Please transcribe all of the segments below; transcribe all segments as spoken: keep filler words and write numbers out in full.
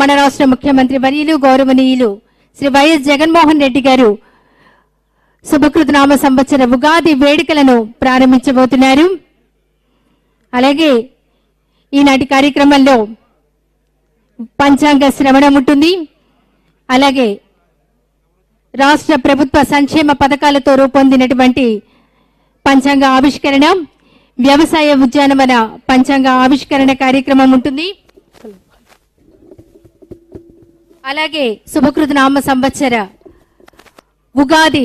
మన రాష్ట్ర ముఖ్యమంత్రి వర్యులు గౌరవనీయులు శ్రీ వైఎస్ జగన్మోహన్ రెడ్డి గారు శుభకృత నామ సంవత్సర ఉగాది వేడుకలను ప్రారంభించబోతున్నారు. అలాగే ఈనాటి కార్యక్రమంలో పంచాంగ శ్రవణం ఉంటుంది. అలాగే రాష్ట్ర ప్రభుత్వ సంక్షేమ పథకాలతో రూపొందినటువంటి పంచాంగ ఆవిష్కరణ, వ్యవసాయ ఉద్యానవన పంచాంగ ఆవిష్కరణ కార్యక్రమం ఉంటుంది. అలాగే శుభకృత నామ సంవత్సర ఉగాది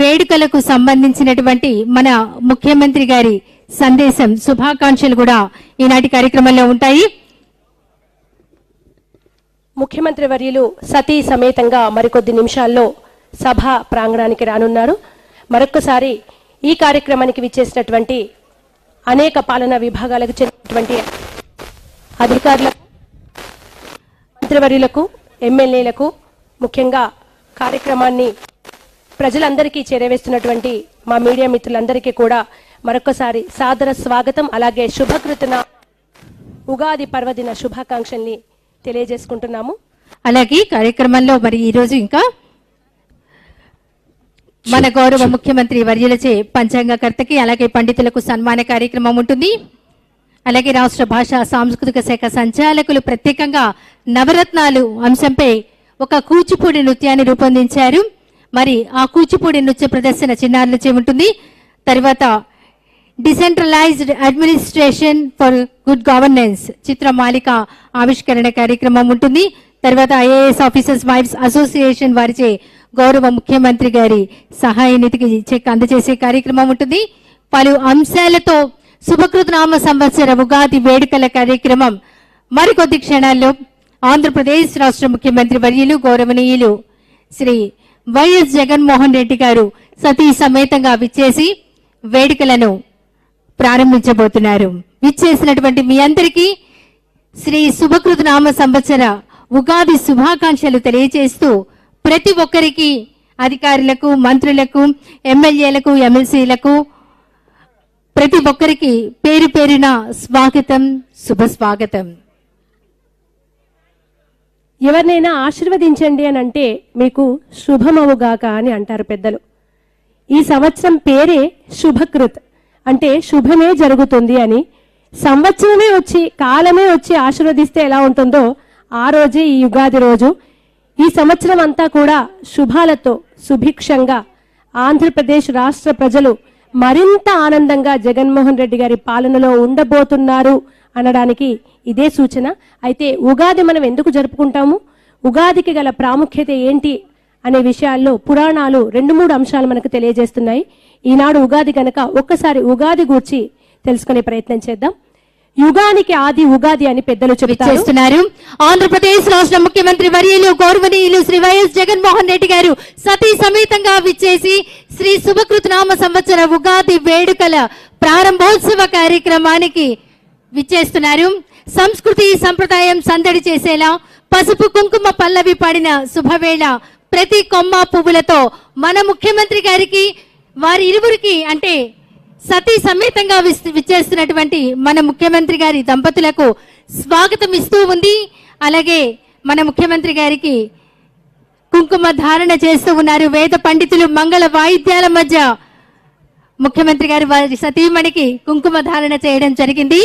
వేడుకలకు సంబంధించినటువంటి మన ముఖ్యమంత్రి గారి సందేశం, శుభాకాంక్షలు కూడా ఈనాటి కార్యక్రమంలో ఉంటాయి. ముఖ్యమంత్రి వర్యులు సతీ సమేతంగా మరికొద్ది నిమిషాల్లో సభ ప్రాంగణానికి రానున్నారు. మరొకసారి ఈ కార్యక్రమానికి విచ్చేసినటువంటి అనేక పాలనా విభాగాలకు చెందినటువంటి అధికారులకు, మంత్రివర్యులకు, ఎమ్మెల్యేలకు, ముఖ్యంగా కార్యక్రమాన్ని ప్రజలందరికీ చేరవేస్తున్నటువంటి మా మీడియా మిత్రులందరికీ కూడా మరొకసారి సాదర స్వాగతం, అలాగే శుభకృతన ఉగాది పర్వదిన శుభాకాంక్షల్ని తెలియజేసుకుంటున్నాము. అలాగే కార్యక్రమంలో మరి ఈరోజు ఇంకా మన గౌరవ ముఖ్యమంత్రి వర్యులచే పంచాంగకర్తకి అలాగే పండితులకు సన్మాన కార్యక్రమం ఉంటుంది. అలాగే రాష్ట్ర భాషా సాంస్కృతిక శాఖ సంచాలకులు ప్రత్యేకంగా నవరత్నాలు అంశంపై ఒక కూచిపూడి నృత్యాన్ని రూపొందించారు. మరి ఆ కూచిపూడి నృత్య ప్రదర్శన చిన్నారులచే ఉంటుంది. తర్వాత decentralised administration for good governance చిత్రమాలిక ఆవిష్కరణ కార్యక్రమం ఉంటుంది. తర్వాత ఐఏఎస్ ఆఫీసర్స్ వైఫ్స్ అసోసియేషన్ వారిచే గౌరవ ముఖ్యమంత్రి గారి సహాయ నిధికి చెక్ అందజేసే కార్యక్రమం ఉంటుంది. పలు అంశాలతో శుభకృతనామ సంవత్సర ఉగాది వేడుకల కార్యక్రమం మరికొద్ది క్షణాల్లో ఆంధ్రప్రదేశ్ రాష్ట్ర ముఖ్యమంత్రి వర్యులు గౌరవనీయులు శ్రీ వైఎస్ జగన్మోహన్ రెడ్డి గారు సతీ సమేతంగా విచ్చేసి వేడుకలను ప్రారంభించబోతున్నారు. విచ్చేసినటువంటి మీ అందరికీ శ్రీ శుభకృతనామ సంవత్సర ఉగాది శుభాకాంక్షలు తెలియజేస్తూ ప్రతి ఒక్కరికి, అధికారులకు, మంత్రులకు, ఎమ్మెల్యేలకు, ఎమ్మెల్సీలకు ప్రతి ఒక్కరికి పేరు పేరున స్వాగతం, శుభస్వాగతం. ఎవరినైనా ఆశీర్వదించండి అని అంటే మీకు శుభమవుగాక అని అంటారు పెద్దలు. ఈ సంవత్సరం పేరే శుభకృత్ అంటే శుభమే జరుగుతుంది అని. సంవత్సరమే వచ్చి కాలమే వచ్చి ఆశీర్వదిస్తే ఎలా ఉంటుందో ఆ రోజే ఈ యుగాది రోజు. ఈ సంవత్సరం అంతా కూడా శుభాలతో సుభిక్షంగా ఆంధ్రప్రదేశ్ రాష్ట్ర ప్రజలు మరింత ఆనందంగా జగన్మోహన్ రెడ్డి గారి పాలనలో ఉండబోతున్నారు అనడానికి ఇదే సూచన. అయితే ఉగాది మనం ఎందుకు జరుపుకుంటాము, ఉగాదికి గల ప్రాముఖ్యత ఏంటి అనే విషయాల్లో పురాణాలు రెండు మూడు అంశాలు మనకు తెలియజేస్తున్నాయి. ఈనాడు ఉగాది కనుక ఒక్కసారి ఉగాది గురించి తెలుసుకునే ప్రయత్నం చేద్దాం. యుగానికి ఆది ఉగాది అని పెద్దలు చెబుతున్నారు. ఆంధ్రప్రదేశ్ రాష్ట్ర ముఖ్యమంత్రి వర్యులు గౌరవనీయులు శ్రీ వైఎస్ జగన్మోహన్ రెడ్డి గారు సతీ సమేతంగా విచ్చేసి శ్రీ శుభకృతనామ సంవత్సర ఉగాది వేడుకల ప్రారంభోత్సవ కార్యక్రమానికి విచ్చేస్తున్నారు. సంస్కృతి సంప్రదాయం సందడి చేసేలా పసుపు కుంకుమ పల్లవి పాడిన శుభవేళ ప్రతి కొమ్మ పువ్వులతో మన ముఖ్యమంత్రి గారికి, వారి ఇరువురికి అంటే సతీ సమేతంగా విచ్చేస్తున్నటువంటి మన ముఖ్యమంత్రి గారి దంపతులకు స్వాగతం ఇస్తూ ఉంది. అలాగే మన ముఖ్యమంత్రి గారికి కుంకుమ ధారణ చేస్తూ ఉన్నారు వేద పండితులు. మంగళ వాయిద్యాల మధ్య ముఖ్యమంత్రి గారు వారి సతీమణికి కుంకుమ ధారణ చేయడం జరిగింది.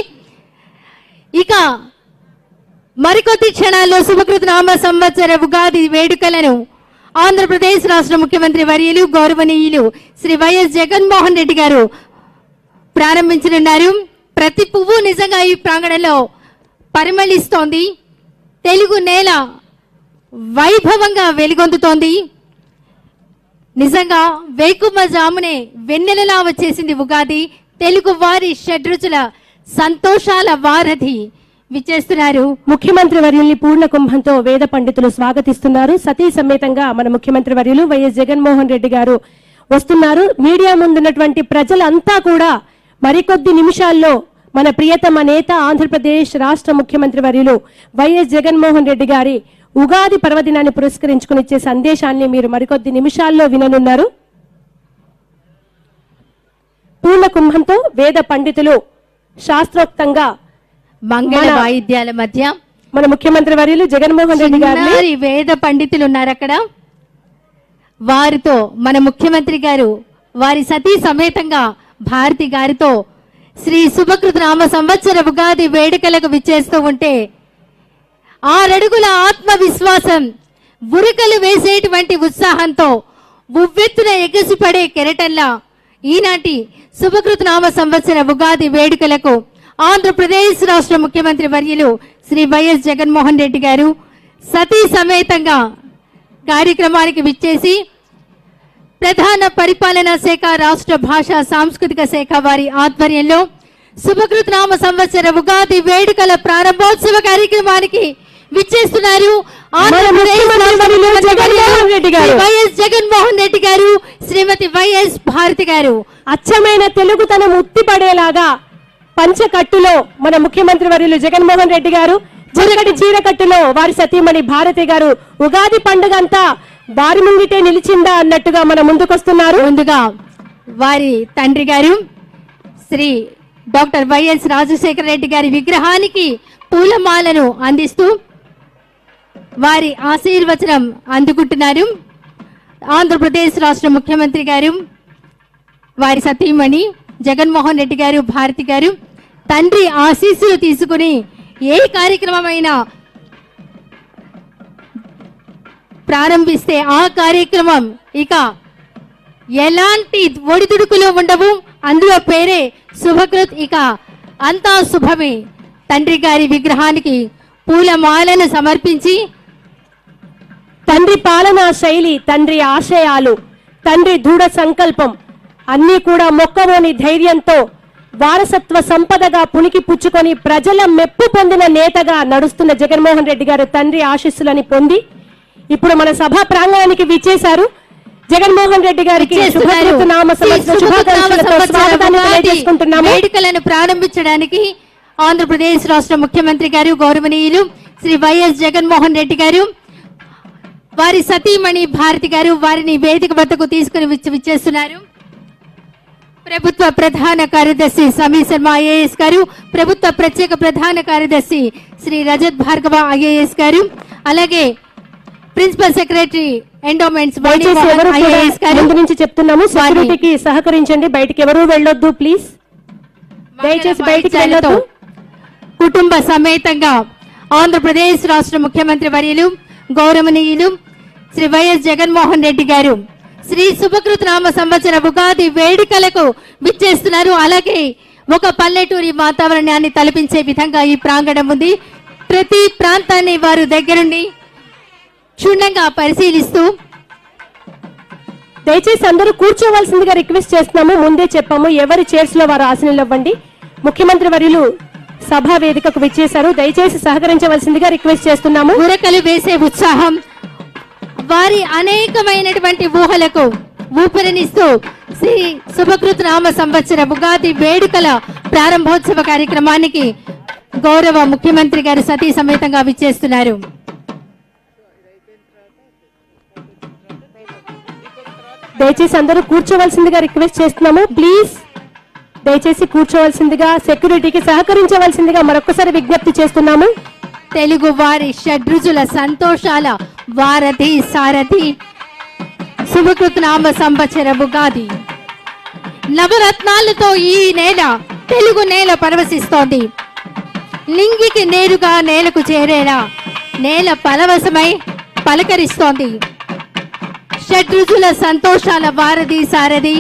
ఇక మరికొద్ది క్షణాల్లో శుభకృతనామ సంవత్సర ఉగాది వేడుకలను ఆంధ్రప్రదేశ్ రాష్ట్ర ముఖ్యమంత్రి వర్యులు గౌరవనీయులు శ్రీ వైఎస్ జగన్మోహన్ రెడ్డి గారు ప్రారంభించనున్నారు. ప్రతి పువ్వు నిజంగా ఈ ప్రాంగణంలో పరిమళిస్తోంది. తెలుగు నేల వైభవంగా వెలుగొందుతోంది. నిజంగా వేకుమ జామునే వెన్నెలలా వచ్చేసింది ఉగాది. తెలుగు వారి షడ్రుచుల సంతోషాల వారధి విచ్చేస్తున్నారు. ముఖ్యమంత్రి వర్యుల్ని పూర్ణ కుంభంతో వేద పండితులు స్వాగతిస్తున్నారు. సతీ సమేతంగా మన ముఖ్యమంత్రి వర్యులు వైఎస్ జగన్మోహన్ రెడ్డి గారు వస్తున్నారు. మీడియా ముందున్నటువంటి ప్రజలంతా కూడా మరికొద్ది నిమిషాల్లో మన ప్రియతమ నేత ఆంధ్రప్రదేశ్ రాష్ట్ర ముఖ్యమంత్రి వర్యులు వైఎస్ జగన్మోహన్ రెడ్డి గారి ఉగాది పర్వదినాన్ని పురస్కరించుకుని ఇచ్చే సందేశాన్ని మీరు మరికొద్ది నిమిషాల్లో విననున్నారు. పూర్ణ కుంభంతో వేద పండితులు శాస్త్రోక్తంగా మంగళ వాయిద్యాల మధ్య మన ముఖ్యమంత్రి వర్యులు జగన్మోహన్ రెడ్డి గారు వేద పండితులు ఉన్నారు అక్కడ వారితో మన ముఖ్యమంత్రి గారు వారి సతీ సమేతంగా భారతి గారితో శ్రీ శుభకృత నామ సంవత్సర ఉగాది వేడుకలకు విచ్చేస్తూ ఉంటే ఆరడుగుల ఆత్మవిశ్వాసం బురకలు వేసేటువంటి ఉత్సాహంతో ఉవ్వెత్తున ఎగసిపడే కెరటల్లా ఈనాటి శుభకృత నామ సంవత్సర ఉగాది వేడుకలకు ఆంధ్రప్రదేశ్ రాష్ట్ర ముఖ్యమంత్రి వర్యులు శ్రీ వైఎస్ జగన్మోహన్ రెడ్డి గారు సతీ సమేతంగా కార్యక్రమానికి విచ్చేసి ప్రధాన పరిపాలనా శాఖ రాష్ట్ర భాషా సాంస్కృతిక శాఖ వారి ఆధ్వర్యంలో శుభకృతనామ సంవత్సర ఉగాది వేడుకల ప్రారంభోత్సవ కార్యక్రమానికి విచ్చేస్తున్నారు వైఎస్ జగన్మోహన్ రెడ్డి గారు శ్రీమతి వైఎస్ భారతి గారు. అచ్చమైన తెలుగు తన ముక్తి పడేలాగా పంచకట్టులో మన ముఖ్యమంత్రి వర్యులు జగన్మోహన్ రెడ్డి గారు జరగడి చీరకట్టులో వారి సతీమణి భారతి గారు ఉగాది పండుగ అంతా వారి ముంగిటే నిలిచిందా అన్నట్టుగా మన ముందుకొస్తున్నారు. ముందుగా వారి తండ్రి గారు శ్రీ డాక్టర్ వైఎస్ రాజశేఖర రెడ్డి గారి విగ్రహానికి పూలమాలను అందిస్తూ వారి ఆశీర్వచనం అందుకుంటున్నారు. ఆంధ్రప్రదేశ్ రాష్ట్ర ముఖ్యమంత్రి గారు వారి సతీమణి జగన్మోహన్ రెడ్డి గారు భారతి గారు తండ్రి ఆశీస్సులు తీసుకుని ఏ కార్యక్రమమైనా ప్రారంభిస్తే ఆ కార్యక్రమం ఇక ఎలాంటి ఒడిదుడుకులు ఉండవు. అందులో పేరే శుభకృత్. ఇక అంతా శుభమే. తండ్రి గారి విగ్రహానికి పూలమాలను సమర్పించి తండ్రి పాలనా శైలి, తండ్రి ఆశయాలు, తండ్రి దృఢ సంకల్పం అన్నీ కూడా మొక్కవోని ధైర్యంతో వారసత్వ సంపదగా పుణికి పుచ్చుకొని ప్రజల మెప్పు పొందిన నేతగా నడుస్తున్న జగన్మోహన్ రెడ్డి గారు తండ్రి ఆశీస్సులని పొంది ఇప్పుడు మన సభా ప్రాంగణానికి విచ్చేశారు. జగన్మోహన్ రెడ్డి గారికి వేడుకలను ప్రారంభించడానికి ఆంధ్రప్రదేశ్ రాష్ట్ర ముఖ్యమంత్రి గారు గౌరవనీయులు శ్రీ వైఎస్ జగన్మోహన్ రెడ్డి గారు వారి సతీమణి భారతి గారు వారిని వేదిక వద్దకు తీసుకుని విచ్చేస్తున్నారు. ప్రభుత్వ ప్రధాన కార్యదర్శి సమీర్ శర్మ ఐఏఎస్ గారు, ప్రభుత్వ ప్రత్యేక ప్రధాన కార్యదర్శి శ్రీ రజత్ భార్గవ ఐఏఎస్ గారు, అలాగే ప్రిన్సిపల్ సెక్రటరీ ఎండోమెంట్స్ ఐఏఎస్ గారు నుంచి చెప్తున్నాము సెక్యూరిటీకి సహకరించండి. బయటికి ఎవరూ వెళ్ళొద్దు ప్లీజ్. దయచేసి బయటికి వెళ్ళొద్దు. కుటుంబ సమేతంగా ఆంధ్రప్రదేశ్ రాష్ట్ర ముఖ్యమంత్రి వర్యులు గౌరవనీయులు శ్రీ వైఎస్ జగన్మోహన్ రెడ్డి గారు శ్రీ శుభకృత నామ సంవత్సర ఉగాది వేడుకలకు విచ్చేస్తున్నారు. అలాగే ఒక పల్లెటూరి వాతావరణాన్ని తలపించే విధంగా ఈ ప్రాంగణం ఉంది. ప్రతి ప్రాంతాన్ని వారు దగ్గరుండి క్షుణ్ణంగా పరిశీలిస్తూ దయచేసి అందరూ కూర్చోవలసిందిగా రిక్వెస్ట్ చేస్తున్నాము. ముందే చెప్పాము ఎవరి చైర్స్ లో వారు ఆసనాలు ఇవ్వండి. ముఖ్యమంత్రి వర్యులు సభా వేదికకు విచ్చేశారు. దయచేసి సహకరించవలసిందిగా రిక్వెస్ట్ చేస్తున్నాము. ఉరకలు వేసే ఉత్సాహం వారి అనేకమైనటువంటి ఊహలకు ఊపిరినిస్తూ శ్రీ శుభకృత నామ సంవత్సర ఉగాది వేడుకల ప్రారంభోత్సవ కార్యక్రమానికి గౌరవ ముఖ్యమంత్రి గారు సతీ సమేతంగా విచ్చేస్తున్నారు. దయచేసి అందరూ కూర్చోవలసిందిగా రిక్వెస్ట్ చేస్తున్నాము ప్లీజ్. దయచేసి కూర్చోవలసిందిగా సెక్యూరిటీకి సహకరించవలసిందిగా మరొకసారి విజ్ఞప్తి చేస్తున్నాము. తెలుగు వారి షడ్రుజుల సంతోషాల వారధి సారథి శుభకృత నామ సంవత్సర ఉగాది నవరత్నాలతో ఈ నేల తెలుగు నేల పరవశిస్తోంది. లింగికి నేరుగా నేలకు చేరేలా నేల పరవశమై పలకరిస్తోంది. షడ్రుజుల సంతోషాల వారధి సారథి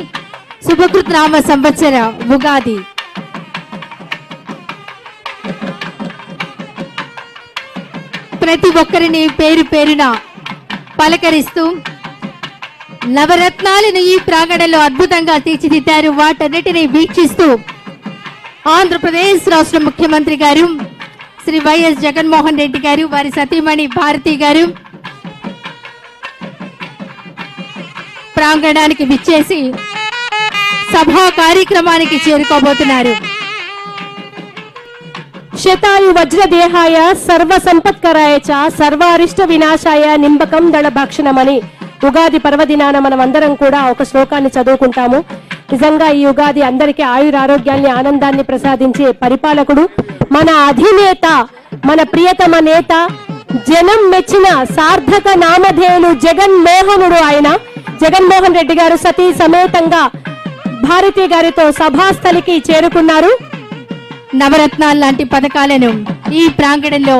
శుభకృత నామ సంవత్సర ఉగాది. ప్రతి ఒక్కరిని పేరు పేరున పలకరిస్తూ నవరత్నాలను ఈ ప్రాంగణంలో అద్భుతంగా తీర్చిదిద్దారు. వాటన్నిటిని వీక్షిస్తూ ఆంధ్రప్రదేశ్ రాష్ట్ర ముఖ్యమంత్రి గారు శ్రీ వైఎస్ జగన్మోహన్ రెడ్డి గారు వారి సతీమణి భారతి గారు ప్రాంగణానికి విచ్చేసి సభా కార్యక్రమానికి చేరుకోబోతున్నారు. శతాయు వజ్రదేహాయ సర్వ సంపత్కరాయ చ సర్వారిష్ట వినాశాయ నింబకం దళ భక్షణమని ఉగాది పర్వదినాన మనం అందరం కూడా ఒక శ్లోకాన్ని చదువుకుంటాము. నిజంగా ఈ ఉగాది అందరికీ ఆయురారోగ్యాన్ని ఆనందాన్ని ప్రసాదించే పరిపాలకుడు మన అధినేత मन प्रियतम नेता జనం మెచ్చిన సార్థక నామధేయులు జగన్ మోహనుడు ఆయన జగన్ మోహన్ రెడ్డి గారు సతీ సమేతంగా భారతి గారితో సభాస్థలికి చేరుకున్నారు. నవరత్నాల లాంటి పతకాలను ఈ ప్రాంగణంలో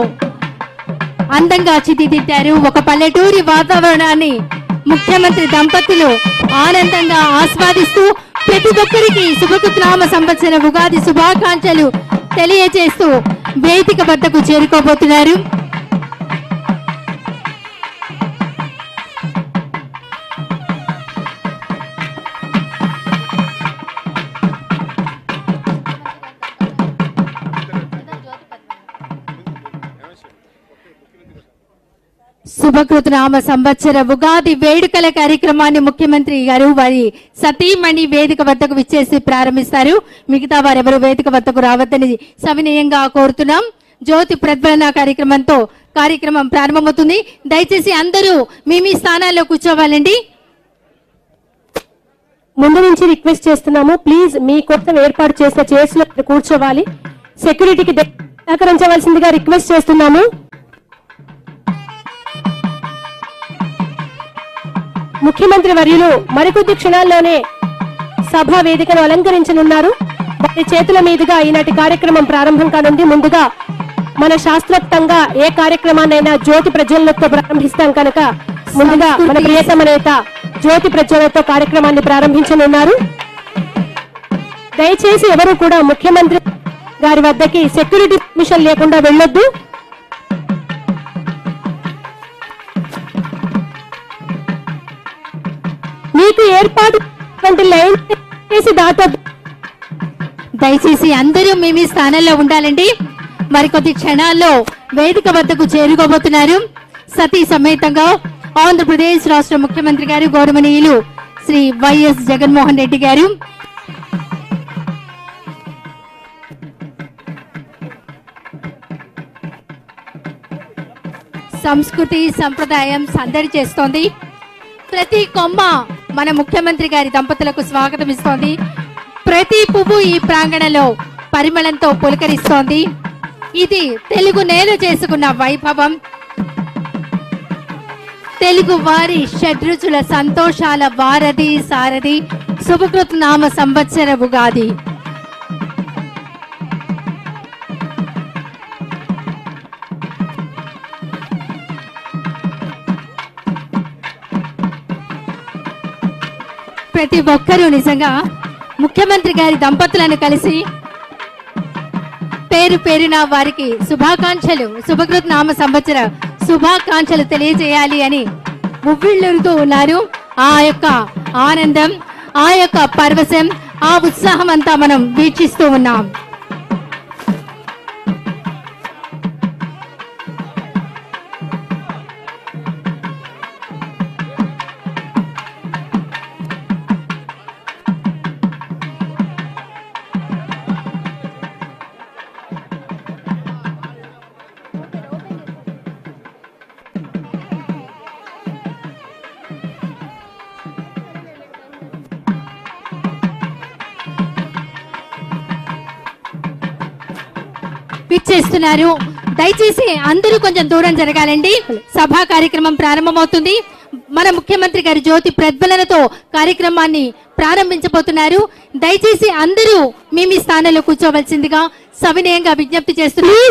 అందంగా చితిదిద్దారు. ఒక పల్లెటూరి వాతావరణాన్ని ముఖ్యమంత్రి దంపతులు ఆనందంగా ఆస్వాదిస్తూ ప్రతి ఒక్కరికి శుభకృతనామ సంవత్సర ఉగాది శుభాకాంక్షలు తెలియజేస్తూ వేదిక వద్దకు చేరుకోబోతున్నారు. శుభకృతనామ సంవత్సర ఉగాది వేడుకల కార్యక్రమాన్ని ముఖ్యమంత్రి గారు వారి సతీమణి వేదిక వద్దకు విచ్చేసి ప్రారంభిస్తారు. మిగతా వారెవరు వేదిక వద్దకు రావద్దని సవినయంగా కోరుతున్నాం. జ్యోతి ప్రజ్వలన కార్యక్రమంతో కార్యక్రమం ప్రారంభమవుతుంది. దయచేసి అందరూ మీ మీ స్థానాల్లో కూర్చోవాలండి. ముందు నుంచి రిక్వెస్ట్ చేస్తున్నాము, ప్లీజ్ మీ కోసం ఏర్పాటు చేసిన చైర్స్ లో కూర్చోవాలి. సెక్యూరిటీకి సహకరించవలసిందిగా రిక్వెస్ట్ చేస్తున్నాము. ముఖ్యమంత్రి వర్యులు మరికొద్ది క్షణాల్లోనే సభా వేదికను అలంకరించనున్నారు. వారి చేతుల మీదుగా ఈనాటి కార్యక్రమం ప్రారంభం కానుంది. ముందుగా మన శాస్త్రోక్తంగా ఏ కార్యక్రమాన్నైనా జ్యోతి ప్రజ్వలనతో ప్రారంభిస్తాం కనుక ముందుగా మన ప్రియతమ నేత జ్యోతి ప్రజ్వలనతో కార్యక్రమాన్ని ప్రారంభించనున్నారు. దయచేసి ఎవరు కూడా ముఖ్యమంత్రి గారి వద్దకి సెక్యూరిటీ పర్మిషన్ లేకుండా వెళ్ళొద్దు. మీకు ఏర్పాటు లైన్ చేసి దాటొద్దు. దయచేసి అందరూ మేమీ స్థానంలో ఉండాలండి. మరికొద్ది క్షణాల్లో వేదిక వద్దకు చేరుకోబోతున్నారు. సతీ సమేతంగా ఆంధ్రప్రదేశ్ రాష్ట్ర ముఖ్యమంత్రి గారు గౌరవనీయులు శ్రీ వైఎస్ జగన్మోహన్ రెడ్డి గారు సంస్కృతి సంప్రదాయం సందడి చేస్తోంది. ప్రతి కొమ్మ మన ముఖ్యమంత్రి గారి దంపతులకు స్వాగతం ఇస్తోంది. ప్రతి పువ్వు ఈ ప్రాంగణంలో పరిమళంతో పులకరిస్తోంది. ఇది తెలుగు నేల చేసుకున్న వైభవం, తెలుగు వారి షడ్రుచుల సంతోషాల వారధి సారథి శుభకృత్ నామ సంవత్సర ఉగాది. ప్రతి ఒక్కరూ నిజంగా ముఖ్యమంత్రి గారి దంపతులను కలిసి పేరు పేరున వారికి శుభాకాంక్షలు శుభకృత్ నామ సంవత్సర శుభాకాంక్షలు తెలియజేయాలి అని ఉవ్విళ్ళూరుతూ ఉన్నారు. ఆ యొక్క ఆనందం, ఆ యొక్క పరవశం, ఆ ఉత్సాహం అంతా మనం వీక్షిస్తూ ఉన్నాం. చేస్తున్నారు. దయచేసి అందరూ కొంచెం దూరం జరగాలండి. సభా కార్యక్రమం ప్రారంభమవుతుంది. మన ముఖ్యమంత్రి గారి జ్యోతి ప్రజ్వలనతో కార్యక్రమాన్ని ప్రారంభించబోతున్నారు. దయచేసి అందరూ మీ మీ స్థానంలో కూర్చోవలసిందిగా సవినయంగా విజ్ఞప్తి చేస్తున్నారు.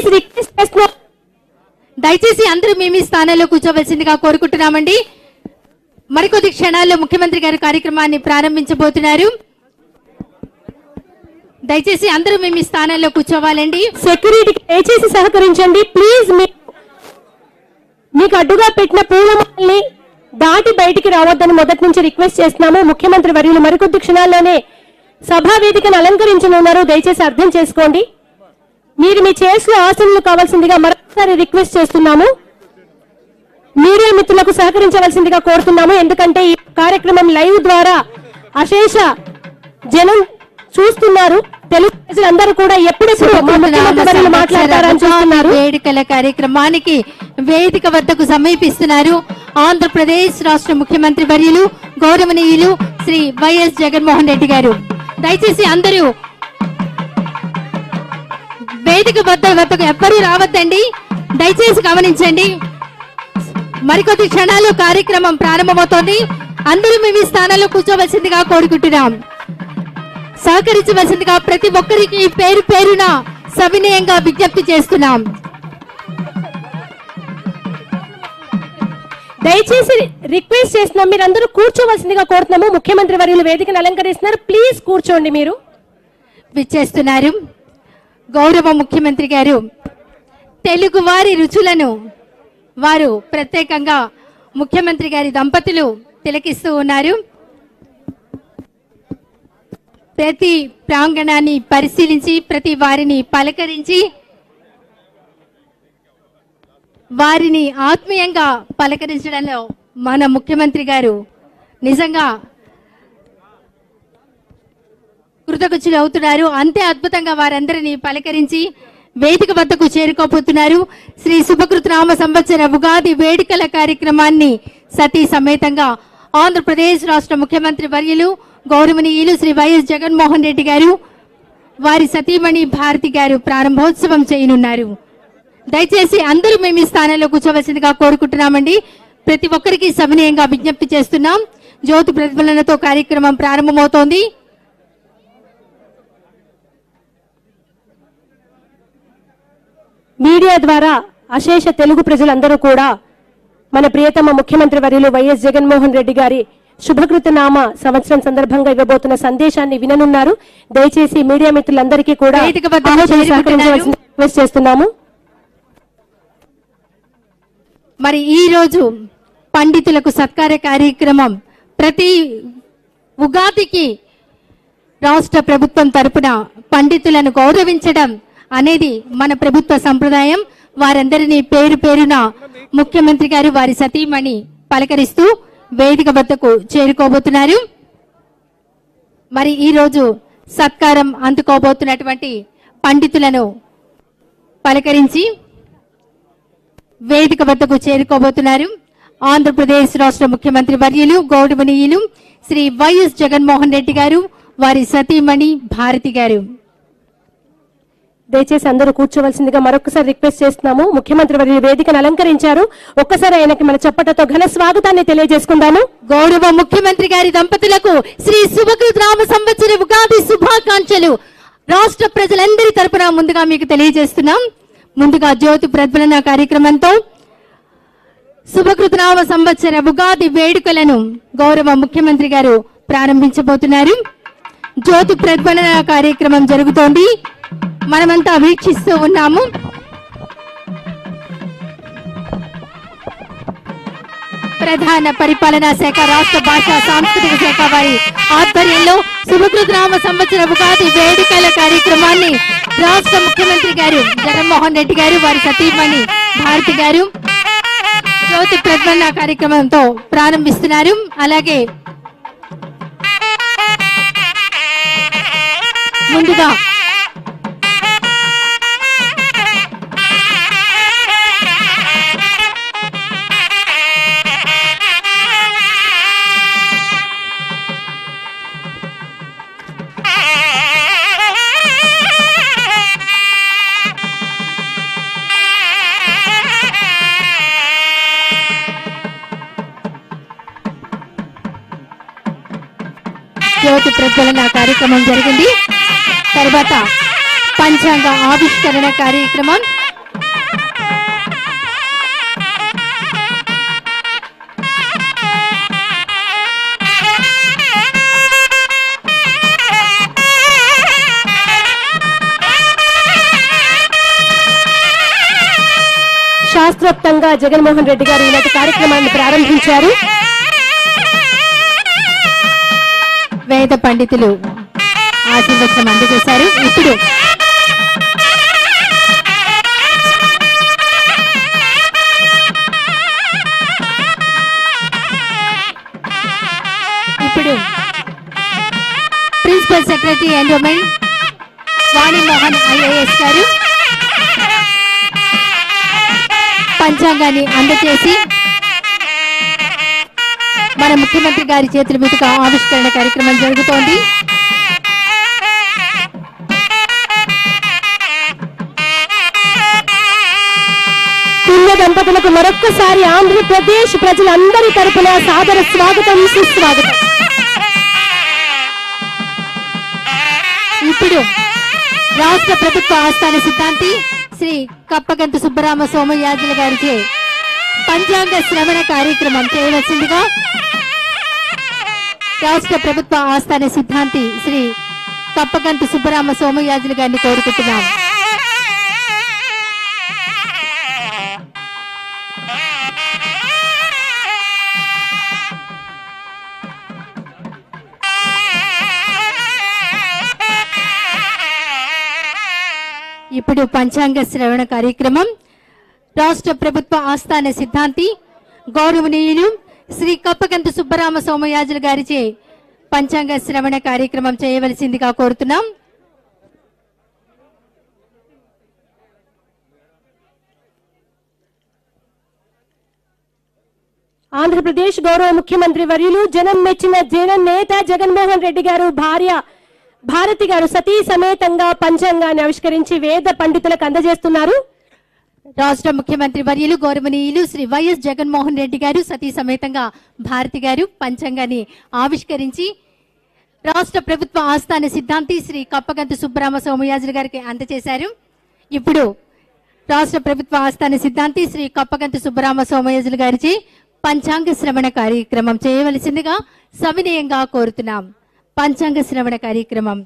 దయచేసి అందరూ మీ మీ స్థానంలో కూర్చోవలసిందిగా కోరుకుంటున్నామండి. మరికొద్ది క్షణాల్లో ముఖ్యమంత్రి గారి కార్యక్రమాన్ని ప్రారంభించబోతున్నారు. దయచేసి అందరూ మేము మీ స్థానాల్లో కూర్చోవాలండి. సెక్యూరిటీ దయచేసి సహకరించండి. ప్లీజ్ మీకు అడ్డుగా పెట్టిన పూలమాలని దాటి బయటికి రావద్దని మొదటి నుంచి రిక్వెస్ట్ చేస్తున్నాము. ముఖ్యమంత్రి వర్యులు మరికొద్ది క్షణాల్లోనే సభా వేదికను అలంకరించనున్నారు. దయచేసి అర్థం చేసుకోండి. మీరు మీ చేసిన ఆశలు కావాల్సిందిగా మరొకసారి రిక్వెస్ట్ చేస్తున్నాము. మీడియా మిత్రులకు సహకరించవలసిందిగా కోరుతున్నాము. ఎందుకంటే ఈ కార్యక్రమం లైవ్ ద్వారా అశేష జనం చూస్తున్నారు. తెలుగు ప్రజలందరూ కూడా ఎప్పుడెప్పుడు మాట్లాడతారని వేడుకల కార్యక్రమానికి వేదిక వద్దకు సమీపిస్తున్నారు. ఆంధ్రప్రదేశ్ రాష్ట్ర ముఖ్యమంత్రి వర్యులు గౌరవనీయులు శ్రీ వైఎస్ జగన్మోహన్ రెడ్డి గారు దయచేసి అందరూ వేదిక వద్ద వద్దకు ఎవ్వరూ రావద్దండి. దయచేసి గమనించండి మరికొద్ది క్షణాల్లో కార్యక్రమం ప్రారంభమవుతోంది అందరూ మీ మీ స్థానాల్లో కూర్చోవలసిందిగా కోరుకుంటున్నాం సహకరించవలసిందిగా ప్రతి ఒక్కరికి పేరు పేరున సవినయంగా విజ్ఞప్తి చేస్తున్నాం దయచేసి రిక్వెస్ట్ చేస్తున్నాం మీరందరూ కూర్చోవలసిందిగా కోరుతున్నాము ముఖ్యమంత్రి వర్యులు వేదికను అలంకరిస్తున్నారు ప్లీజ్ కూర్చోండి మీరు విచ్చేస్తున్నారు గౌరవ ముఖ్యమంత్రి గారు తెలుగు వారి రుచులను వారు ప్రత్యేకంగా ముఖ్యమంత్రి గారి దంపతులు తిలకిస్తూ ఉన్నారు ప్రతి ప్రాంగణాన్ని పరిశీలించి ప్రతి వారిని పలకరించి వారిని ఆత్మీయంగా పలకరించడంలో మన ముఖ్యమంత్రి గారు నిజంగా కృతజ్ఞులు అవుతున్నారు అంతే అద్భుతంగా వారందరిని పలకరించి వేదిక వద్దకు చేరుకోబోతున్నారు శ్రీ శుభకృతనామ సంవత్సర ఉగాది వేడుకల కార్యక్రమాన్ని సతీ సమేతంగా ఆంధ్రప్రదేశ్ రాష్ట్ర ముఖ్యమంత్రి వర్యులు గౌరవనీయులు శ్రీ వైఎస్ జగన్మోహన్ రెడ్డి గారు వారి సతీమణి భారతి గారు ప్రారంభోత్సవం చేయనున్నారు దయచేసి అందరూ మేము ఈ స్థానంలో కూర్చోవలసిందిగా కోరుకుంటున్నామండి ప్రతి ఒక్కరికి సవినయంగా విజ్ఞప్తి చేస్తున్నాం జ్యోతి ప్రతిఫలనతో కార్యక్రమం ప్రారంభమవుతోంది मीडिया द्वारा अशेष तेलुगु प्रजलंदरू कूडा मन प्रियतम मुख्यमंत्री वर्युलु वैएस जगन्मोहन रेड्डी गारी शुभकृतनाम संवत्सरं संदर्भंगा इव्वबोतुन्न संदेशान्नि विननुन्नारू दयचेसी मीडिया मित्रुलंदरिकी कूडा मरि ई रोजु पंडितुलकु सत्कार कार्यक्रमं प्रति उगादिकी राष्ट्र प्रभुत्वं तर्पुन पंडितुलनु गौरविंचडं అనేది మన ప్రభుత్వ సంప్రదాయం వారందరిని పేరు పేరున ముఖ్యమంత్రి గారు వారి సతీమణి పలకరిస్తూ వేదిక వద్దకు చేరుకోబోతున్నారు మరి ఈ రోజు సత్కారం అందుకోబోతున్నటువంటి పండితులను పలకరించి వేదిక వద్దకు చేరుకోబోతున్నారు ఆంధ్రప్రదేశ్ రాష్ట్ర ముఖ్యమంత్రి వర్యులు గౌరవనీయులు శ్రీ వైఎస్ జగన్మోహన్ రెడ్డి గారు వారి సతీమణి భారతి గారు దయచేసి అందరూ కూర్చోవాల్సిందిగా మరొకసారి రిక్వెస్ట్ చేస్తున్నాము ముఖ్యమంత్రి వారి వేదికను అలంకరించారు ఒక్కసారి ఆయనకి మన చప్పట్లతో ఘన స్వాగతాన్ని తెలియజేసుకుందాము గౌరవ ముఖ్యమంత్రి గారి దంపతులకు శ్రీ శుభకృతనామ సంవత్సర ఉగాది శుభాకాంక్షలు రాష్ట్ర ప్రజలందరి తరపున ముందుగా మీకు తెలియజేస్తున్నాం ముందుగా జ్యోతి ప్రజ్వలన కార్యక్రమంతో శుభకృతనామ సంవత్సర ఉగాది వేడుకలను గౌరవ ముఖ్యమంత్రి గారు ప్రారంభించబోతున్నారు జ్యోతి ప్రజ్వలన కార్యక్రమం జరుగుతోంది మనమంతా వీక్షిస్తూ ఉన్నాము ప్రధాన పరిపాలనా శాఖ రాష్ట్ర భాషా సాంస్కృతిక శాఖ వారి ఆధ్వర్యంలో శుభకృతనామ సంవత్సర ఉగాది వేడుకల కార్యక్రమాన్ని రాష్ట్ర ముఖ్యమంత్రి గారు జగన్మోహన్ రెడ్డి గారు వారి సతీమణి భారతి గారు జ్యోతి ప్రజ్వలన కార్యక్రమంతో ప్రారంభిస్తున్నారు అలాగే ముందుగా జ్యోతి ప్రజ్వలన కార్యక్రమం జరిగింది తర్వాత పంచాంగ ఆవిష్కరణ కార్యక్రమం శాస్త్రోక్తంగా జగన్మోహన్ రెడ్డి గారు ఇలాంటి కార్యక్రమాన్ని ప్రారంభించారు వేద పండితులు ఆశీర్వచనం అందజేశారు ఇప్పుడు ఇప్పుడు principal secretary endowment Vani Mohan IAS గారు పంచాంగాన్ని అందజేసి మన ముఖ్యమంత్రి గారి చేతుల మీదుగా ఆవిష్కరణ కార్యక్రమం జరుగుతోంది పుణ్య దంపతులకు మరొక్కసారి ఆంధ్రప్రదేశ్ ప్రజలందరి తరపున సాదర స్వాగతం సుస్వాగతం. ఇప్పుడు రాష్ట్ర ప్రభుత్వ ఆస్థాన సిద్ధాంతి శ్రీ కప్పగంతు సుబ్బరామ సోమయాజుల గారికి పంచాంగ శ్రవణ కార్యక్రమం చేయవలసిందిగా రాష్ట్ర ప్రభుత్వ ఆస్థాన సిద్ధాంతి శ్రీ కప్పగంతు సుబ్బరామ సోమయాజుల గారిని కోరుకుంటున్నాం. ఇప్పుడు పంచాంగ శ్రవణ కార్యక్రమం రాష్ట్ర ప్రభుత్వ ఆస్థాన సిద్ధాంతి గౌరవనీయులు శ్రీ కప్పగంతు సుబ్బరామ సోమయాజుల గారిచే పంచాంగ శ్రవణ కార్యక్రమం చేయవలసిందిగా కోరుతున్నాం. ఆంధ్రప్రదేశ్ గౌరవ ముఖ్యమంత్రి వర్యులు జనం మెచ్చిన జన నేత జగన్మోహన్ రెడ్డి గారు భార్య భారతి గారు సతీ సమేతంగా పంచాంగాన్ని ఆవిష్కరించి వేద పండితులకు అందజేస్తున్నారు. రాష్ట్ర ముఖ్యమంత్రి వర్యులు గౌరవనీయులు శ్రీ వైఎస్ జగన్మోహన్ రెడ్డి గారు సతీ సమేతంగా భారతి గారు పంచాంగాన్ని ఆవిష్కరించి రాష్ట్ర ప్రభుత్వ ఆస్థాన సిద్ధాంతి శ్రీ కప్పగంతు సుబ్బరామ సోమయాజుల గారికి అందజేశారు. ఇప్పుడు రాష్ట్ర ప్రభుత్వ ఆస్థాన సిద్ధాంతి శ్రీ కప్పగంతు సుబ్బరామ సోమయాజుల గారిచే పంచాంగ శ్రవణ కార్యక్రమం చేయవలసిందిగా సవినయంగా కోరుతున్నాం. పంచాంగ శ్రవణ కార్యక్రమం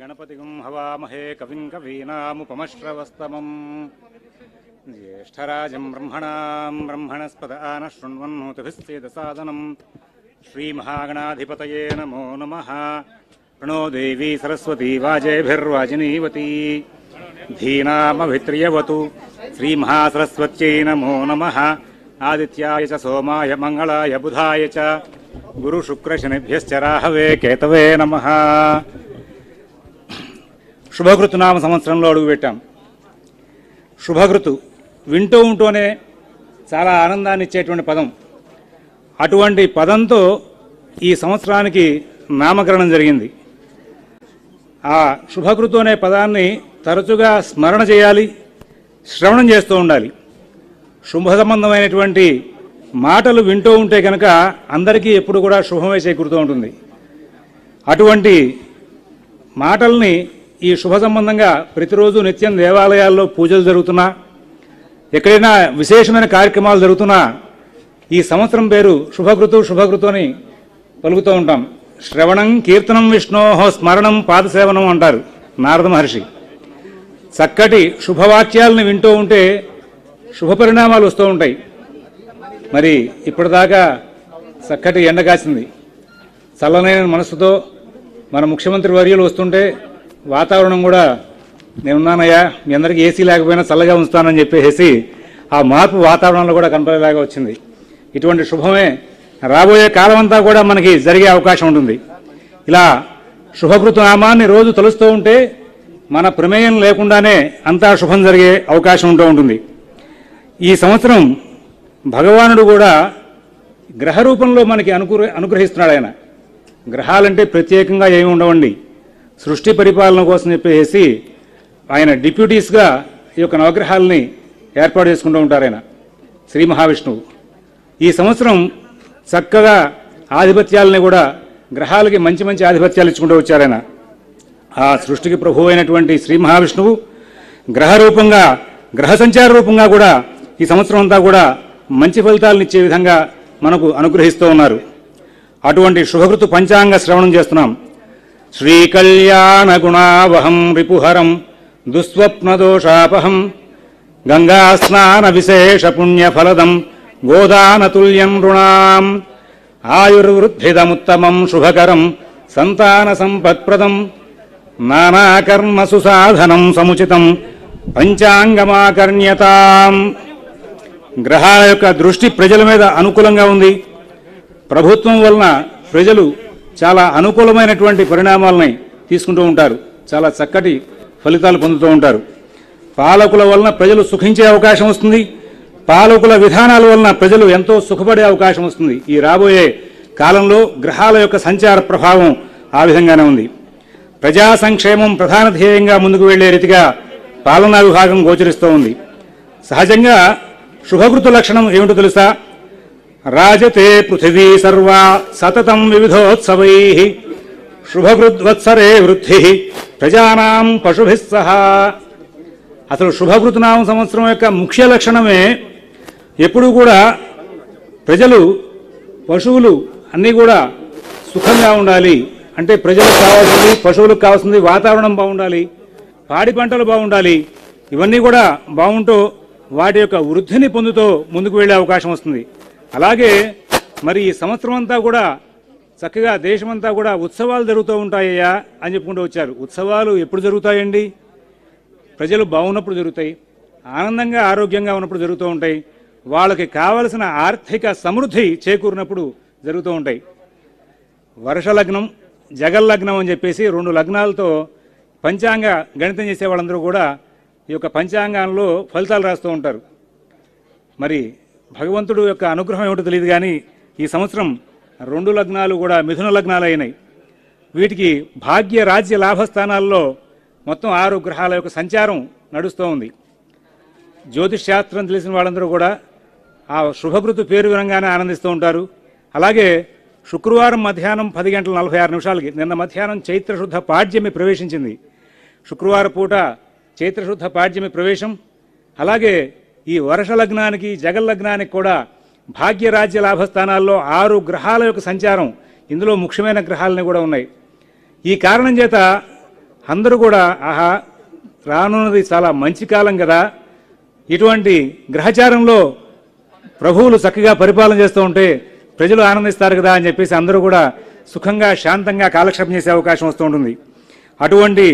गणपतिगुं हवामहे कविं कवीनामुपमश्रवस्तमं ज्येष्ठराजं ब्रह्मणां ब्रह्मणस्पदान शृण्वन्नोतिभिस्तेदसादनं श्रीमहागणाधिपतये नमो नमः. प्रणो देवी सरस्वती वाजेभिर्वाजिनीवती धीनामभित्र्यवतु श्रीमहासरस्वत्यै नमो नमः. आदित्याय च सोमाय मंगलाय बुधाय च गुरु शुक्र शनिभ्यश्च राहवे केतवे नमः. శుభకృతునామ సంవత్సరంలో అడుగుపెట్టాం. శుభకృతు వింటూ ఉంటూనే చాలా ఆనందాన్ని ఇచ్చేటువంటి పదం. అటువంటి పదంతో ఈ సంవత్సరానికి నామకరణం జరిగింది. ఆ శుభకృతు అనే పదాన్ని తరచుగా స్మరణ చేయాలి, శ్రవణం చేస్తూ ఉండాలి. శుభ సంబంధమైనటువంటి మాటలు వింటూ ఉంటే కనుక అందరికీ ఎప్పుడు కూడా శుభమే చేకూరుతూ ఉంటుంది. అటువంటి మాటల్ని ఈ శుభ సంబంధంగా ప్రతిరోజు నిత్యం దేవాలయాల్లో పూజలు జరుగుతున్నా, ఎక్కడైనా విశేషమైన కార్యక్రమాలు జరుగుతున్నా ఈ సంవత్సరం పేరు శుభకృతు శుభకృతు అని పలుకుతూ ఉంటాం. శ్రవణం కీర్తనం విష్ణోహో స్మరణం పాదసేవనం అంటారు నారద మహర్షి. చక్కటి శుభవాక్యాలను వింటూ ఉంటే శుభ పరిణామాలు వస్తూ ఉంటాయి. మరి ఇప్పటిదాకా చక్కటి ఎండ కాసింది. చల్లనైన మనసుతో మన ముఖ్యమంత్రి వర్యులు వస్తుంటే వాతావరణం కూడా నేనున్నానయ్యా మీ అందరికీ ఏసీ లేకపోయినా చల్లగా ఉంచుతానని చెప్పేసి ఆ మార్పు వాతావరణంలో కూడా కనపడేలాగా వచ్చింది. ఇటువంటి శుభమే రాబోయే కాలం అంతా కూడా మనకి జరిగే అవకాశం ఉంటుంది. ఇలా శుభకృత నామాన్ని రోజు తలుస్తూ ఉంటే మన ప్రమేయం లేకుండానే అంతా శుభం జరిగే అవకాశం ఉంటూ ఉంటుంది. ఈ సంవత్సరం భగవానుడు కూడా గ్రహరూపంలో మనకి అనుగ్ర అనుగ్రహిస్తున్నాడు ఆయన. గ్రహాలంటే ప్రత్యేకంగా ఏమి ఉండవండి, సృష్టి పరిపాలన కోసం చెప్పేసి ఆయన డిప్యూటీస్గా ఈ యొక్క నవగ్రహాలని ఏర్పాటు చేసుకుంటూ ఉంటారు ఆయన శ్రీ మహావిష్ణువు. ఈ సంవత్సరం చక్కగా ఆధిపత్యాలని కూడా గ్రహాలకి మంచి మంచి ఆధిపత్యాలు ఇచ్చుకుంటూ వచ్చారాయన. ఆ సృష్టికి ప్రభు అయినటువంటి శ్రీ మహావిష్ణువు గ్రహ రూపంగా గ్రహ సంచార రూపంగా కూడా ఈ సంవత్సరం అంతా కూడా మంచి ఫలితాలను ఇచ్చే విధంగా మనకు అనుగ్రహిస్తూ ఉన్నారు. అటువంటి శుభకృతు పంచాంగ శ్రవణం చేస్తున్నాం. శ్రీకళ్యాణగుణావహం రిపుహరం దుస్వప్నదోషాపహం గంగాస్నాన విశేష పుణ్యఫలదం గోదానతుల్యం రుణాం ఆయుర్వృద్ధిదముత్తమం శుభకరం సంతాన సంపత్ప్రదం నానాకర్మసు సాధనం సముచితం పంచాంగమాకర్ణ్యతాం. గ్రహాల యొక్క దృష్టి ప్రజల మీద అనుకూలంగా ఉంది. ప్రభుత్వం వలన ప్రజలు చాలా అనుకూలమైనటువంటి పరిణామాలను తీసుకుంటూ ఉంటారు, చాలా చక్కటి ఫలితాలు పొందుతూ ఉంటారు. పాలకుల వలన ప్రజలు సుఖించే అవకాశం వస్తుంది, పాలకుల విధానాల వలన ప్రజలు ఎంతో సుఖపడే అవకాశం వస్తుంది. ఈ రాబోయే కాలంలో గ్రహాల యొక్క సంచార ప్రభావం ఆ విధంగానే ఉంది. ప్రజా సంక్షేమం ప్రధాన ధ్యేయంగా ముందుకు వెళ్లే రీతిగా పాలనా విభాగం గోచరిస్తూ ఉంది. సహజంగా శుభకృత లక్షణం ఏమిటో తెలుసా? రాజతే పృథివీ సర్వా సతతం వివిధోత్సవై శుభకృద్వత్సరే వృద్ధి ప్రజానాం పశుభిస్ సహా. అసలు శుభకృతనామ సంవత్సరం యొక్క ముఖ్య లక్షణమే ఎప్పుడూ కూడా ప్రజలు, పశువులు అన్నీ కూడా సుఖంగా ఉండాలి. అంటే ప్రజలకు కావాల్సింది, పశువులకు కావాల్సింది వాతావరణం బాగుండాలి, పాడి పంటలు బాగుండాలి. ఇవన్నీ కూడా బాగుంటూ వాటి యొక్క వృద్ధిని పొందుతూ ముందుకు వెళ్లే అవకాశం వస్తుంది. అలాగే మరి ఈ సంవత్సరం అంతా కూడా చక్కగా దేశమంతా కూడా ఉత్సవాలు జరుగుతూ ఉంటాయ్యా అని చెప్పుకుంటూ వచ్చారు. ఉత్సవాలు ఎప్పుడు జరుగుతాయండి? ప్రజలు బాగున్నప్పుడు జరుగుతాయి, ఆనందంగా ఆరోగ్యంగా ఉన్నప్పుడు జరుగుతూ ఉంటాయి, వాళ్ళకి కావలసిన ఆర్థిక సమృద్ధి చేకూరినప్పుడు జరుగుతూ ఉంటాయి. వర్ష లగ్నం, జగల్లగ్నం అని చెప్పేసి రెండు లగ్నాలతో పంచాంగ గణితం చేసే వాళ్ళందరూ కూడా ఈ యొక్క పంచాంగాల్లో ఫలితాలు రాస్తూ ఉంటారు. మరి భగవంతుడు యొక్క అనుగ్రహం ఏమిటో తెలియదు కానీ ఈ సంవత్సరం రెండు లగ్నాలు కూడా మిథున లగ్నాలు అయినాయి. వీటికి భాగ్య రాజ్య లాభస్థానాల్లో మొత్తం ఆరు గ్రహాల యొక్క సంచారం నడుస్తూ ఉంది. జ్యోతిష్ శాస్త్రం తెలిసిన వాళ్ళందరూ కూడా ఆ శుభకృతు పేరు వినంగానే ఆనందిస్తూ ఉంటారు. అలాగే శుక్రవారం మధ్యాహ్నం పది గంటల నలభై ఆరు నిమిషాలకి, నిన్న మధ్యాహ్నం చైత్రశుద్ధ పాడ్యమి ప్రవేశించింది. శుక్రవారం పూట చైత్రశుద్ధ పాడ్యమి ప్రవేశం. అలాగే ఈ వర్ష లగ్నానికి, జగల్లగ్నానికి కూడా భాగ్యరాజ్య లాభస్థానాల్లో ఆరు గ్రహాల యొక్క సంచారం, ఇందులో ముఖ్యమైన గ్రహాలని కూడా ఉన్నాయి. ఈ కారణం చేత అందరూ కూడా ఆహా రానున్నది చాలా మంచి కాలం కదా, ఇటువంటి గ్రహచారంలో ప్రభువులు చక్కగా పరిపాలన చేస్తూ ఉంటే ప్రజలు ఆనందిస్తారు కదా అని చెప్పేసి అందరూ కూడా సుఖంగా శాంతంగా కాలక్షేపం చేసే అవకాశం వస్తూ ఉంటుంది. అటువంటి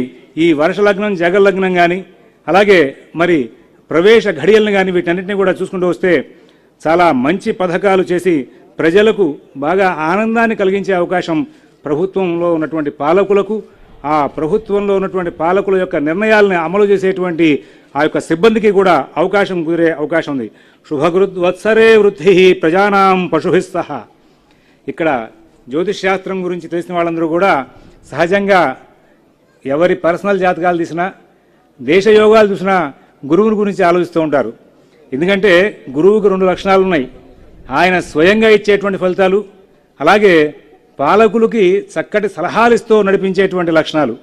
ఈ వర్ష లగ్నం, జగల్లగ్నం కానీ అలాగే మరి ప్రవేశ ఘడియలను కానీ వీటన్నిటిని కూడా చూసుకుంటూ వస్తే చాలా మంచి పథకాలు చేసి ప్రజలకు బాగా ఆనందాన్ని కలిగించే అవకాశం ప్రభుత్వంలో ఉన్నటువంటి పాలకులకు, ఆ ప్రభుత్వంలో ఉన్నటువంటి పాలకుల యొక్క నిర్ణయాలను అమలు చేసేటువంటి ఆ యొక్క సిబ్బందికి కూడా అవకాశం కుదిరే అవకాశం ఉంది. శుభకృద్వత్సరే వృద్ధి ప్రజానాం పశుభిస్ సహా. ఇక్కడ జ్యోతిష్ శాస్త్రం గురించి తెలిసిన వాళ్ళందరూ కూడా సహజంగా ఎవరి పర్సనల్ జాతకాలు తీసినా, దేశయోగాలు చూసినా గురువుని గురించి ఆలోచిస్తూ ఉంటారు. ఎందుకంటే గురువుకు రెండు లక్షణాలు ఉన్నాయి, ఆయన స్వయంగా ఇచ్చేటువంటి ఫలితాలు, అలాగే పాలకులకి చక్కటి సలహాలు ఇస్తూ నడిపించేటువంటి లక్షణాలు.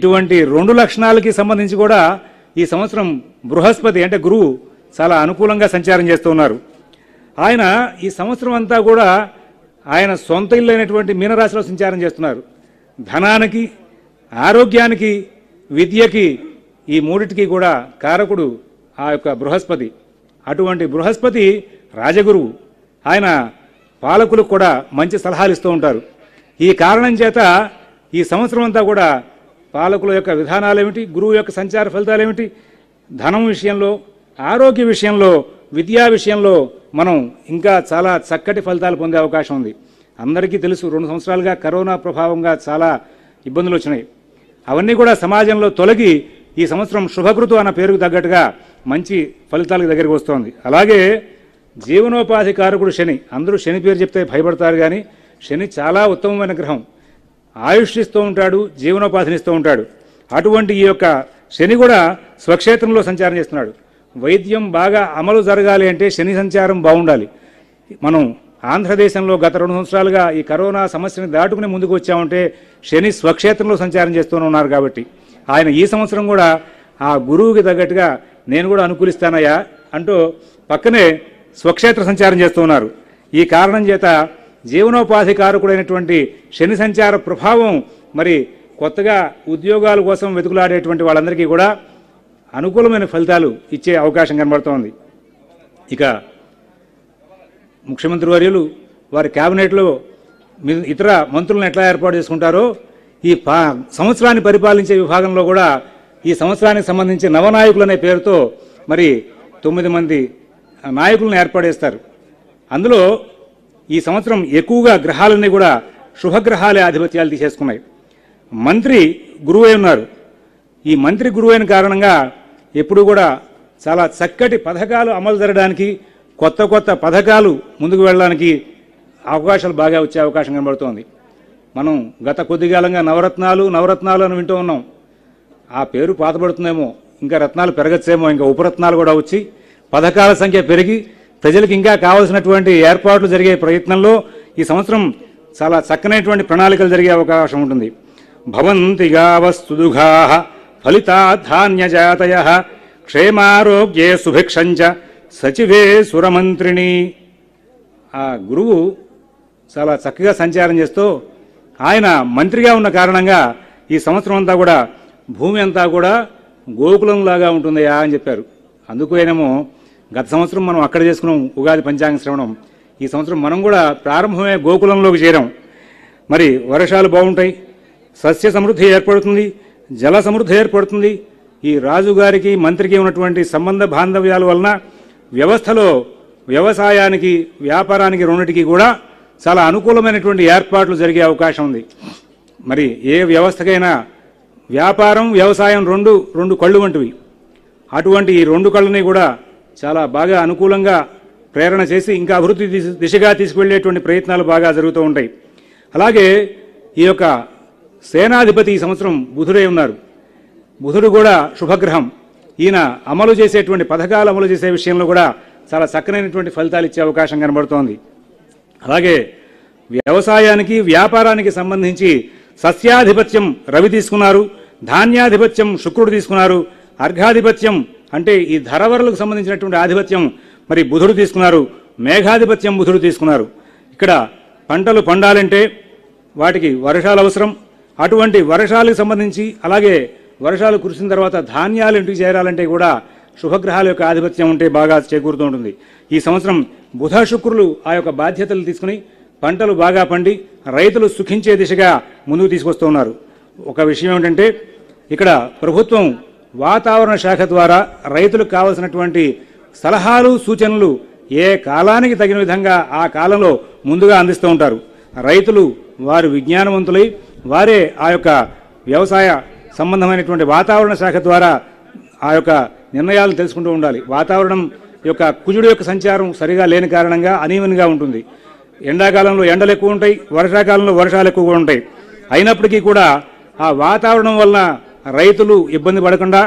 ఇటువంటి రెండు లక్షణాలకి సంబంధించి కూడా ఈ సంవత్సరం బృహస్పతి అంటే గురువు చాలా అనుకూలంగా సంచారం చేస్తూ ఉన్నారు. ఆయన ఈ సంవత్సరం అంతా కూడా ఆయన సొంత ఇల్లు అయినటువంటి మీనరాశిలో సంచారం చేస్తున్నారు. ధనానికి, ఆరోగ్యానికి, విద్యకి, ఈ మూడిటికి కూడా కారకుడు ఆ యొక్క బృహస్పతి. అటువంటి బృహస్పతి రాజగురువు, ఆయన పాలకులకు కూడా మంచి సలహాలు ఇస్తూ ఉంటారు. ఈ కారణం చేత ఈ సంవత్సరం అంతా కూడా పాలకుల యొక్క విధానాలు ఏమిటి, గురువు యొక్క సంచార ఫలితాలు ఏమిటి, ధనం విషయంలో, ఆరోగ్య విషయంలో, విద్యా విషయంలో మనం ఇంకా చాలా చక్కటి ఫలితాలు పొందే అవకాశం ఉంది. అందరికీ తెలుసు రెండు సంవత్సరాలుగా కరోనా ప్రభావంగా చాలా ఇబ్బందులు వచ్చినాయి. అవన్నీ కూడా సమాజంలో తొలగి ఈ సంవత్సరం శుభకృతు అన్న పేరుకు తగ్గట్టుగా మంచి ఫలితాలకు దగ్గరికి వస్తోంది. అలాగే జీవనోపాధి కారకుడు శని. అందరూ శని పేరు చెప్తే భయపడతారు కానీ శని చాలా ఉత్తమమైన గ్రహం, ఆయుష్ ఇస్తూ ఉంటాడు, జీవనోపాధిని ఇస్తూ ఉంటాడు. అటువంటి ఈ యొక్క శని కూడా స్వక్షేత్రంలో సంచారం చేస్తున్నాడు. వైద్యం బాగా అమలు జరగాలి అంటే శని సంచారం బాగుండాలి. మనం ఆంధ్రదేశంలో గత రెండు సంవత్సరాలుగా ఈ కరోనా సమస్యని దాటుకుని ముందుకు వచ్చామంటే శని స్వక్షేత్రంలో సంచారం చేస్తూనే ఉన్నారు కాబట్టి ఆయన ఈ సంవత్సరం కూడా ఆ గురువుకి తగ్గట్టుగా నేను కూడా అనుకూలిస్తానయ్యా అంటూ పక్కనే స్వక్షేత్ర సంచారం చేస్తూ ఉన్నారు. ఈ కారణం చేత జీవనోపాధి కారకుడైనటువంటి శని సంచార ప్రభావం మరి కొత్తగా ఉద్యోగాల కోసం వెతుకులాడేటువంటి వాళ్ళందరికీ కూడా అనుకూలమైన ఫలితాలు ఇచ్చే అవకాశం కనబడుతోంది. ఇక ముఖ్యమంత్రి వర్యులు వారి కేబినెట్లో ఇతర మంత్రులను ఎట్లా ఏర్పాటు చేసుకుంటారో ఈ పా సంవత్సరాన్ని పరిపాలించే విభాగంలో కూడా ఈ సంవత్సరానికి సంబంధించి నవనాయకులు అనే పేరుతో మరి తొమ్మిది మంది నాయకులను ఏర్పాటు చేస్తారు. అందులో ఈ సంవత్సరం ఎక్కువగా గ్రహాలన్నీ కూడా శుభగ్రహాలే ఆధిపత్యాలు తీసేసుకున్నాయి. మంత్రి గురువే ఉన్నారు. ఈ మంత్రి గురువైన కారణంగా ఎప్పుడు కూడా చాలా చక్కటి పథకాలు అమలు జరగడానికి, కొత్త కొత్త పథకాలు ముందుకు వెళ్ళడానికి అవకాశాలు బాగా వచ్చే అవకాశం కనబడుతోంది. మనం గత కొద్ది కాలంగా నవరత్నాలు నవరత్నాలు అని వింటూ ఉన్నాం. ఆ పేరు పాతబడుతుందేమో, ఇంకా రత్నాలు పెరగచ్చేమో, ఇంకా ఉపరత్నాలు కూడా వచ్చి పథకాల సంఖ్య పెరిగి ప్రజలకు ఇంకా కావాల్సినటువంటి ఏర్పాట్లు జరిగే ప్రయత్నంలో ఈ సంవత్సరం చాలా చక్కనైనటువంటి ప్రణాళికలు జరిగే అవకాశం ఉంటుంది. భవంతిగా వస్తుదుగా ఫలితా ధాన్యజాతయ క్షేమారోగ్యే సుభిక్షంచ సచివే సురమంత్రిణి. ఆ గురువు చాలా చక్కగా సంచారం చేస్తూ ఆయన మంత్రిగా ఉన్న కారణంగా ఈ సంవత్సరం అంతా కూడా భూమి అంతా కూడా గోకులంలాగా ఉంటుందయా అని చెప్పారు. అందుకేనేమో గత సంవత్సరం మనం అక్కడ చేసుకున్నాం ఉగాది పంచాంగ శ్రవణం. ఈ సంవత్సరం మనం కూడా ప్రారంభమే గోకులంలోకి చేరాం. మరి వర్షాలు బాగుంటాయి, సస్య సమృద్ధి ఏర్పడుతుంది, జల సమృద్ధి ఏర్పడుతుంది. ఈ రాజుగారికి మంత్రికి ఉన్నటువంటి సంబంధ బాంధవ్యాల వలన వ్యవస్థలో వ్యవసాయానికి వ్యాపారానికి రెండింటికి కూడా చాలా అనుకూలమైనటువంటి ఏర్పాట్లు జరిగే అవకాశం ఉంది. మరి ఏ వ్యవస్థకైనా వ్యాపారం వ్యవసాయం రెండు రెండు కళ్ళు వంటివి. అటువంటి ఈ రెండు కళ్ళని కూడా చాలా బాగా అనుకూలంగా ప్రేరణ చేసి ఇంకా అభివృద్ధి దిశగా తీసుకువెళ్ళేటువంటి ప్రయత్నాలు బాగా జరుగుతూ ఉంటాయి. అలాగే ఈ యొక్క సేనాధిపతి ఈ సంవత్సరం బుధుడే ఉన్నారు. బుధుడు కూడా శుభగ్రహం. ఈయన అమలు చేసేటువంటి పథకాలు అమలు చేసే విషయంలో కూడా చాలా చక్కనైనటువంటి ఫలితాలు ఇచ్చే అవకాశం కనబడుతోంది. అలాగే వ్యవసాయానికి వ్యాపారానికి సంబంధించి సస్యాధిపత్యం రవి తీసుకున్నారు, ధాన్యాధిపత్యం శుక్రుడు తీసుకున్నారు, అర్ఘాధిపత్యం అంటే ఈ ధరవరలకు సంబంధించినటువంటి ఆధిపత్యం మరి బుధుడు తీసుకున్నారు, మేఘాధిపత్యం బుధుడు తీసుకున్నారు. ఇక్కడ పంటలు పండాలంటే వాటికి వర్షాలు అవసరం. అటువంటి వర్షాలకు సంబంధించి అలాగే వర్షాలు కురిసిన తర్వాత ధాన్యాలు ఇంటికి చేరాలంటే కూడా శుభగ్రహాల యొక్క ఆధిపత్యం ఉంటే బాగా చేకూరుతూ ఉంటుంది. ఈ సంవత్సరం బుధ శుక్రులు ఆ యొక్క బాధ్యతలు తీసుకుని పంటలు బాగా పండి రైతులు సుఖించే దిశగా ముందుకు తీసుకొస్తూ ఉన్నారు. ఒక విషయం ఏమిటంటే ఇక్కడ ప్రభుత్వం వాతావరణ శాఖ ద్వారా రైతులకు కావాల్సినటువంటి సలహాలు సూచనలు ఏ కాలానికి తగిన విధంగా ఆ కాలంలో ముందుగా అందిస్తూ ఉంటారు. రైతులు వారు విజ్ఞానవంతులై వారే ఆ యొక్క వ్యవసాయ సంబంధమైనటువంటి వాతావరణ శాఖ ద్వారా ఆ యొక్క నిర్ణయాలు తెలుసుకుంటూ ఉండాలి. వాతావరణం యొక్క కుజుడు యొక్క సంచారం సరిగా లేని కారణంగా అనీవెన్గా ఉంటుంది. ఎండాకాలంలో ఎండలు ఎక్కువ ఉంటాయి, వర్షాకాలంలో వర్షాలు ఎక్కువగా ఉంటాయి. అయినప్పటికీ కూడా ఆ వాతావరణం వలన రైతులు ఇబ్బంది పడకుండా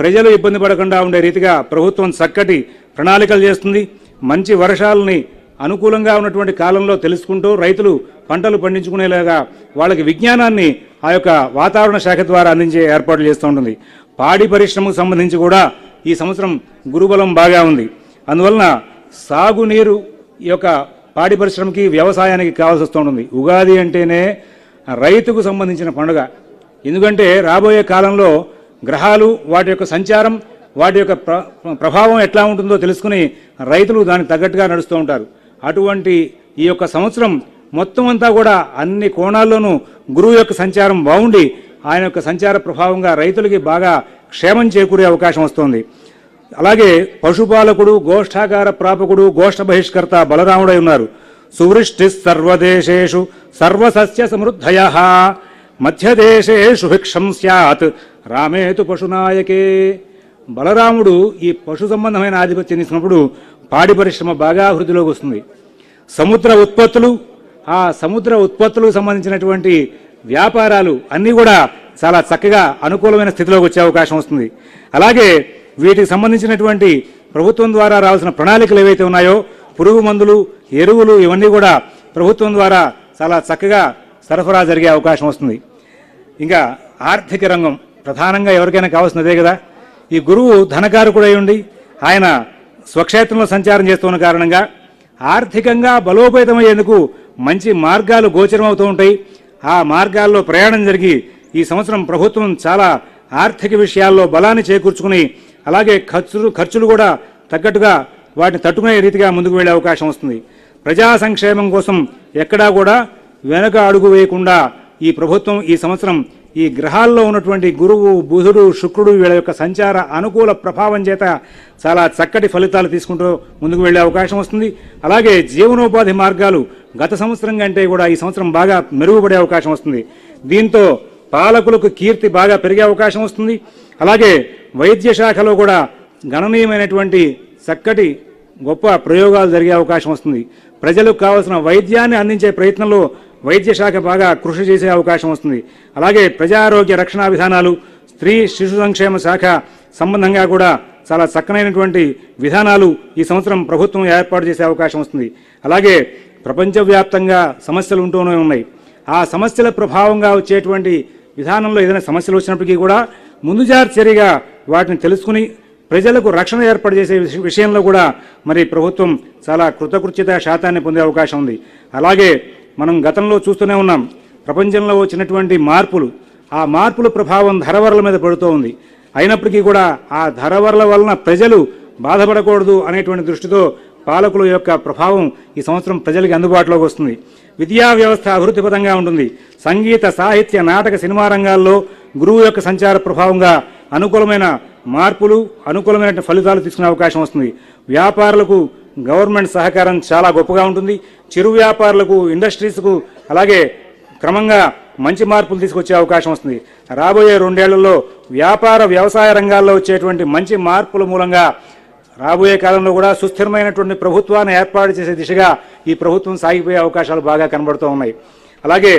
ప్రజలు ఇబ్బంది పడకుండా ఉండే రీతిగా ప్రభుత్వం చక్కటి ప్రణాళికలు చేస్తుంది. మంచి వర్షాలని అనుకూలంగా ఉన్నటువంటి కాలంలో తెలుసుకుంటూ రైతులు పంటలు పండించుకునేలాగా వాళ్ళకి విజ్ఞానాన్ని ఆ యొక్క వాతావరణ శాఖ ద్వారా అందించే ఏర్పాట్లు చేస్తూ ఉంటుంది. పాడి పరిశ్రమకు సంబంధించి కూడా ఈ సంవత్సరం గురుబలం బాగా ఉంది. అందువలన సాగునీరు ఈ యొక్క పాడి పరిశ్రమకి వ్యవసాయానికి కావాల్సి వస్తూ ఉంటుంది. ఉగాది అంటేనే రైతుకు సంబంధించిన పండుగ. ఎందుకంటే రాబోయే కాలంలో గ్రహాలు వాటి యొక్క సంచారం వాటి యొక్క ప్ర ప్రభావం ఎట్లా ఉంటుందో తెలుసుకుని రైతులు దానికి తగ్గట్టుగా నడుస్తూ ఉంటారు. అటువంటి ఈ యొక్క సంవత్సరం మొత్తం అంతా కూడా అన్ని కోణాల్లోనూ గురువు యొక్క సంచారం బాగుండి ఆయన యొక్క సంచార ప్రభావంగా రైతులకి బాగా క్షేమం చేకూరే అవకాశం వస్తుంది. అలాగే పశుపాలకుడు, గోష్ఠాకార ప్రాపకుడు, గోష్ఠ బహిష్కర్త బలరాముడై ఉన్నారు. సువృష్టి సర్వదేశేషు సర్వసస్య సమృద్ధయ మధ్యదేశే శుభిక్షం స్యాత్ రామేతు పశునాయకే. బలరాముడు ఈ పశు సంబంధమైన ఆధిపత్యం ఇచ్చినప్పుడు పాడి పరిశ్రమ బాగా అభివృద్ధిలోకి వస్తుంది. సముద్ర ఉత్పత్తులు, ఆ సముద్ర ఉత్పత్తులకు సంబంధించినటువంటి వ్యాపారాలు అన్నీ కూడా చాలా చక్కగా అనుకూలమైన స్థితిలోకి వచ్చే అవకాశం వస్తుంది. అలాగే వీటికి సంబంధించినటువంటి ప్రభుత్వం ద్వారా రావాల్సిన ప్రణాళికలు ఏవైతే ఉన్నాయో పురుగు మందులు, ఎరువులు ఇవన్నీ కూడా ప్రభుత్వం ద్వారా చాలా చక్కగా సరఫరా జరిగే అవకాశం వస్తుంది. ఇంకా ఆర్థిక రంగం ప్రధానంగా ఎవరికైనా కావాల్సినదే కదా. ఈ గురువు ధనకారకుడై ఉండి ఆయన స్వక్షేత్రంలో సంచారం చేస్తున్న కారణంగా ఆర్థికంగా బలోపేతమయ్యేందుకు మంచి మార్గాలు గోచరమవుతూ ఉంటాయి. ఆ మార్గాల్లో ప్రయాణం జరిగి ఈ సంవత్సరం ప్రభుత్వం చాలా ఆర్థిక విషయాల్లో బలాన్ని చేకూర్చుకుని అలాగే ఖర్చులు ఖర్చులు కూడా తగ్గట్టుగా వాటిని తట్టుకునే రీతిగా ముందుకు వెళ్లే అవకాశం వస్తుంది. ప్రజా సంక్షేమం కోసం ఎక్కడా కూడా వెనక అడుగు వేయకుండా ఈ ప్రభుత్వం ఈ సంవత్సరం ఈ గ్రహాల్లో ఉన్నటువంటి గురువు బుధుడు శుక్రుడు వీళ్ళ యొక్క సంచార అనుకూల ప్రభావం చేత చాలా చక్కటి ఫలితాలు తీసుకుంటూ ముందుకు వెళ్ళే అవకాశం వస్తుంది. అలాగే జీవనోపాధి మార్గాలు గత సంవత్సరం కంటే కూడా ఈ సంవత్సరం బాగా మెరుగుపడే అవకాశం వస్తుంది. దీంతో పాలకులకు కీర్తి బాగా పెరిగే అవకాశం వస్తుంది. అలాగే వైద్య శాఖలో కూడా గణనీయమైనటువంటి చక్కటి గొప్ప ప్రయోగాలు జరిగే అవకాశం వస్తుంది. ప్రజలకు కావాల్సిన వైద్యాన్ని అందించే ప్రయత్నంలో వైద్య శాఖ బాగా కృషి చేసే అవకాశం వస్తుంది. అలాగే ప్రజారోగ్య రక్షణ విధానాలు, స్త్రీ శిశు సంక్షేమ శాఖ సంబంధంగా కూడా చాలా చక్కనైనటువంటి విధానాలు ఈ సంవత్సరం ప్రభుత్వం ఏర్పాటు చేసే అవకాశం వస్తుంది. అలాగే ప్రపంచవ్యాప్తంగా సమస్యలు ఉంటూనే ఉన్నాయి. ఆ సమస్యల ప్రభావంగా వచ్చేటువంటి విధానంలో ఏదైనా సమస్యలు వచ్చినప్పటికీ కూడా ముందు జాగ్రత్తగా వాటిని తెలుసుకుని ప్రజలకు రక్షణ ఏర్పాటు చేసే విషయంలో కూడా మరి ప్రభుత్వం చాలా కృతకృత్యత శాతాన్ని పొందే అవకాశం ఉంది. అలాగే మనం గతంలో చూస్తూనే ఉన్నాం, ప్రపంచంలో వచ్చినటువంటి మార్పులు, ఆ మార్పుల ప్రభావం ధరవరల మీద పడుతూ ఉంది. అయినప్పటికీ కూడా ఆ ధరవరల వలన ప్రజలు బాధపడకూడదు అనేటువంటి దృష్టితో పాలకుల యొక్క ప్రభావం ఈ సంవత్సరం ప్రజలకు అందుబాటులోకి వస్తుంది. విద్యా వ్యవస్థ అభివృద్ధిపదంగా ఉంటుంది. సంగీత, సాహిత్య, నాటక, సినిమా రంగాల్లో గురువు యొక్క సంచార ప్రభావంగా అనుకూలమైన మార్పులు, అనుకూలమైన ఫలితాలు తీసుకునే అవకాశం వస్తుంది. వ్యాపారులకు గవర్నమెంట్ సహకారం చాలా గొప్పగా ఉంటుంది. చిరు వ్యాపారులకు, ఇండస్ట్రీస్కు అలాగే క్రమంగా మంచి మార్పులు తీసుకొచ్చే అవకాశం వస్తుంది. రాబోయే రెండేళ్లలో వ్యాపార వ్యవసాయ రంగాల్లో వచ్చేటువంటి మంచి మార్పుల మూలంగా రాబోయే కాలంలో కూడా సుస్థిరమైనటువంటి ప్రభుత్వాన్ని ఏర్పాటు చేసే దిశగా ఈ ప్రభుత్వం సాగిపోయే అవకాశాలు బాగా కనబడుతూ ఉన్నాయి. అలాగే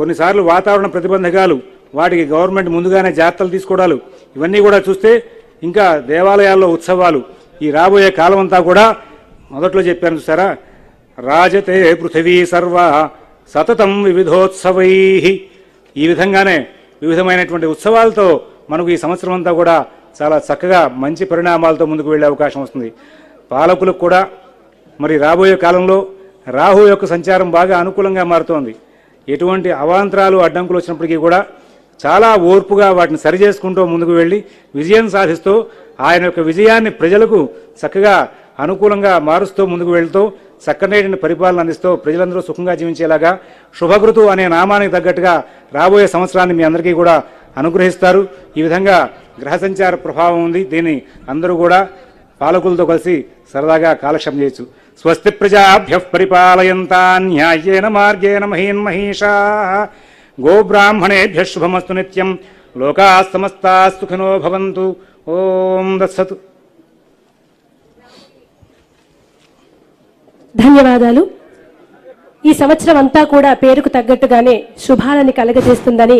కొన్నిసార్లు వాతావరణ ప్రతిబంధకాలు, వాటికి గవర్నమెంట్ ముందుగానే జాగ్రత్తలు తీసుకోవడాలు, ఇవన్నీ కూడా చూస్తే ఇంకా దేవాలయాల్లో ఉత్సవాలు ఈ రాబోయే కాలం అంతా కూడా మొదట్లో చెప్పాను చూసారా, రాజతే పృథివీ సర్వ సతతం వివిధోత్సవై, ఈ విధంగానే వివిధమైనటువంటి ఉత్సవాలతో మనకు ఈ సంవత్సరం అంతా కూడా చాలా చక్కగా మంచి పరిణామాలతో ముందుకు వెళ్ళే అవకాశం వస్తుంది. పాలకులకు కూడా మరి రాబోయే కాలంలో రాహు యొక్క సంచారం బాగా అనుకూలంగా మారుతోంది. ఎటువంటి అవాంతరాలు, అడ్డంకులు వచ్చినప్పటికీ కూడా చాలా ఓర్పుగా వాటిని సరిచేసుకుంటూ ముందుకు వెళ్ళి విజయం సాధిస్తూ ఆయన యొక్క విజయాన్ని ప్రజలకు చక్కగా అనుకూలంగా మారుస్తూ ముందుకు వెళ్తూ చక్కనేటిని పరిపాలన అందిస్తూ ప్రజలందరూ సుఖంగా జీవించేలాగా శుభకృతు అనే నామానికి తగ్గట్టుగా రాబోయే సంవత్సరాన్ని మీ అందరికీ కూడా అనుగ్రహిస్తారు. ఈ విధంగా గ్రహ సంచార ప్రభావం ఉంది. దీన్ని అందరూ కూడా పాలకులతో కలిసి సరదాగా కాలక్షేపం చేయొచ్చు. స్వస్తి ప్రజాభ్యః పరిపాలయంతాన్ న్యాయేన మార్గేణ మహీన్ మహిషా, గోబ్రాహ్మణేభ్యః శుభమస్తు నిత్యం, లోకాః సమస్తాః సుఖినో భవంతు. ఓం తత్సత్. ధన్యవాదాలు. ఈ సంవత్సరం అంతా కూడా పేరుకు తగ్గట్టుగానే శుభాలను కలగజేస్తుందని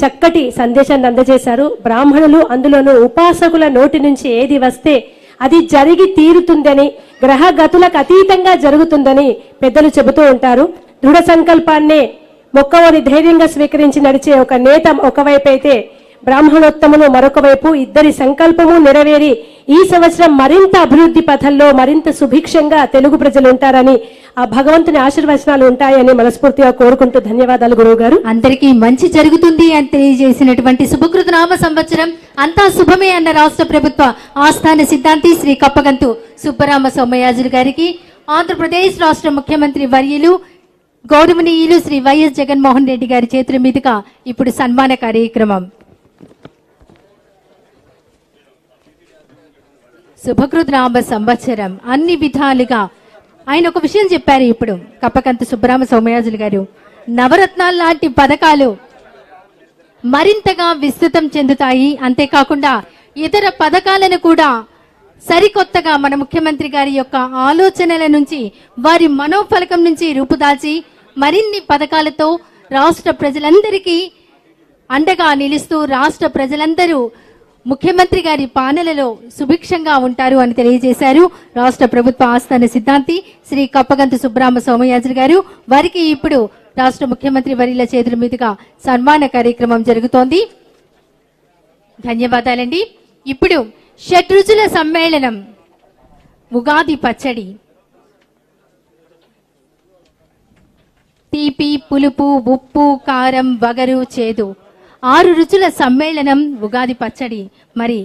చక్కటి సందేశాన్ని అందజేశారు. బ్రాహ్మణులు, అందులోనూ ఉపాసకుల నోటి నుంచి ఏది వస్తే అది జరిగి తీరుతుందని, గ్రహగతులకు అతీతంగా జరుగుతుందని పెద్దలు చెబుతూ ఉంటారు. దృఢ సంకల్పాన్నే మొక్కవని ధైర్యంగా స్వీకరించి నడిచే ఒక నేత ఒకవైపు అయితే, బ్రాహ్మణోత్తములు మరొక వైపు. ఇద్దరి సంకల్పము నెరవేరి ఈ సంవత్సరం మరింత అభివృద్ధి పథంలో మరింత సుభిక్షంగా తెలుగు ప్రజలు ఉంటారని, ఆ భగవంతుని ఆశీర్వచనాలు ఉంటాయని మనస్ఫూర్తిగా కోరుకుంటూ ధన్యవాదాలు గురువు గారు. అందరికీ మంచి జరుగుతుంది అని తెలియజేసినటువంటి సుభకృత నామ సంవత్సరం అంతా శుభమే అన్న రాష్ట్ర ప్రభుత్వ ఆస్థాన సిద్ధాంతి శ్రీ కప్పగంతు సుబ్బరామ సోమయాజులు గారికి, ఆంధ్రప్రదేశ్ రాష్ట్ర ముఖ్యమంత్రి వర్యులు గౌరవనీయులు శ్రీ వైఎస్ జగన్మోహన్ రెడ్డి గారి చేతుల మీదుగా ఇప్పుడు సన్మాన కార్యక్రమం. శుభకృతనామ సంవత్సరం అన్ని విధాలుగా ఆయన ఒక విషయం చెప్పారు. ఇప్పుడు కప్పకంత సుబ్బరామ సోమయాజులు గారు, నవరత్నాల లాంటి పథకాలు మరింతగా విస్తృతం చెందుతాయి. అంతేకాకుండా ఇతర పథకాలను కూడా సరికొత్తగా మన ముఖ్యమంత్రి గారి యొక్క ఆలోచనల నుంచి, వారి మనోఫలకం నుంచి రూపుదాల్చి మరిన్ని పథకాలతో రాష్ట్ర ప్రజలందరికీ అండగా నిలుస్తూ రాష్ట్ర ప్రజలందరూ ముఖ్యమంత్రి గారి పాలనలో సుభిక్షంగా ఉంటారు అని తెలియజేశారు రాష్ట్ర ప్రభుత్వ ఆస్థాన సిద్ధాంతి శ్రీ కప్పగంతు సుబ్బరామ సోమయాజులు గారు. వారికి ఇప్పుడు రాష్ట్ర ముఖ్యమంత్రి వర్యుల చేతుల మీదుగా సన్మాన కార్యక్రమం జరుగుతోంది. ధన్యవాదాలండి. ఇప్పుడు షడ్రుచుల సమ్మేళనం, ఉగాది పచ్చడి, తీపి, పులుపు, ఉప్పు, కారం, వగరు, చేదు, ఆరు రుచుల సమ్మేళనం ఉగాది పచ్చడి. మరి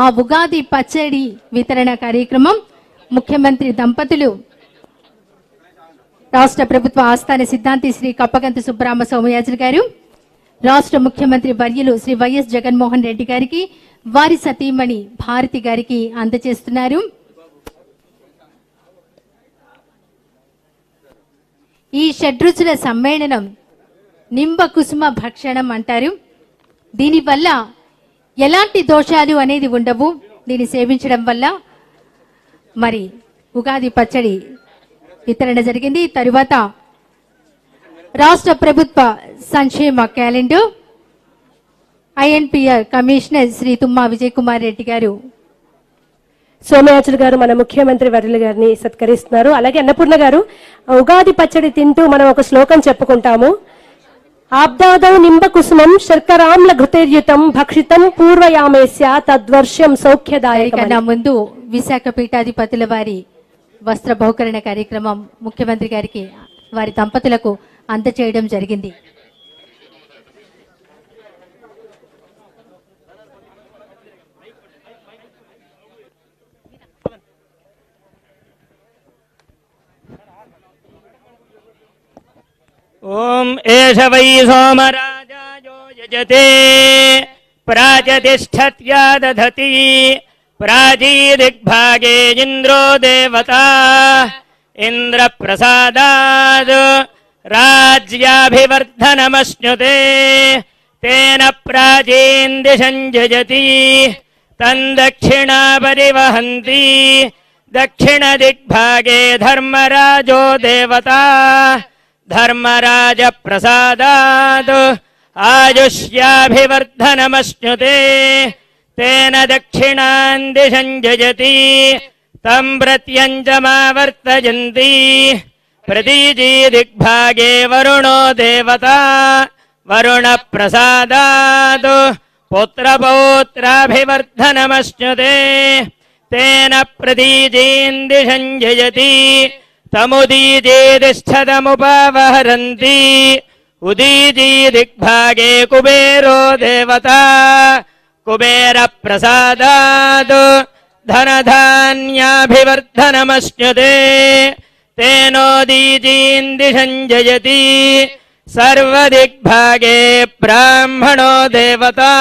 ఆ ఉగాది పచ్చడి వితరణ కార్యక్రమం ముఖ్యమంత్రి దంపతులు రాష్ట్ర ప్రభుత్వ ఆస్థాన సిద్ధాంతి శ్రీ కప్పగంతు సుబ్బరామ సోమయాజులు గారు రాష్ట్ర ముఖ్యమంత్రి వర్యులు శ్రీ వైఎస్ జగన్మోహన్ రెడ్డి గారికి వారి సతీమణి భారతి గారికి అందజేస్తున్నారు. ఈ షడ్రుచుల సమ్మేళనం నింబ కుసుమ భక్షణం అంటారు. దీనివల్ల ఎలాంటి దోషాలు అనేది ఉండవు. దీన్ని సేవించడం వల్ల మరి ఉగాది పచ్చడి వితరణ జరిగింది. తరువాత రాష్ట్ర ప్రభుత్వ సంక్షేమ calendar INPR commissioner Shri Tumma Vijay Kumar Reddy గారు సోమయాజులు గారు మన ముఖ్యమంత్రి వర్యులు గారిని సత్కరిస్తున్నారు. అలాగే అన్నపూర్ణ గారు ఉగాది పచ్చడి తింటూ మనం ఒక శ్లోకం చెప్పుకుంటాము. ఆబ్దాదౌ నింబ కుసుమం శర్కరామ్ల ఘృతేర్యుతం భక్షితం పూర్వయామేస్య తద్వర్షం సౌఖ్యదాయకం. ముందు విశాఖ పీఠాధిపతుల వారి వస్త్ర బహుకరణ కార్యక్రమం ముఖ్యమంత్రి గారికి వారి దంపతులకు అందజేయడం జరిగింది. ఓం ఏష వై సోమరాజాయో యజతే ప్రాజతిష్ఠత్యా దధతి ప్రాజీదిగ్భాగే ఇంద్రో దేవతా ఇంద్ర ప్రసాదాద్ రాజ్యాభివర్ధనమశ్నుతే తేన ప్రాజీన్ దిశం యజతి తం దక్షిణా పరివహంతి దక్షిణ దిగ్భాగే ధర్మరాజో దేవతా ధర్మరాజ ప్రసాదాత్ ఆయుష్యాభివర్ధనమశ్నుతే తేన దక్షిణాం దిశం యజతి తం ప్రత్యంచమావర్తయంతి ప్రతీజీ దిగ్భాగే వరుణో దేవతా వరుణ ప్రసాదాత్ పుత్రపౌత్రాభివర్ధనమశ్నుతే తేన ప్రతీజీం దిశం యజతి తముదీజేదిష్టదముపవహరంతి ఉదీజీ దిగ్భాగే కుబేరో దేవతా కుబేర ప్రసాదాత్ ధనధాన్యాభివర్ధనమశ్నుతే తేనోదీజీం దిశం యజతి సర్వదిగ్భాగే బ్రాహ్మణో దేవతా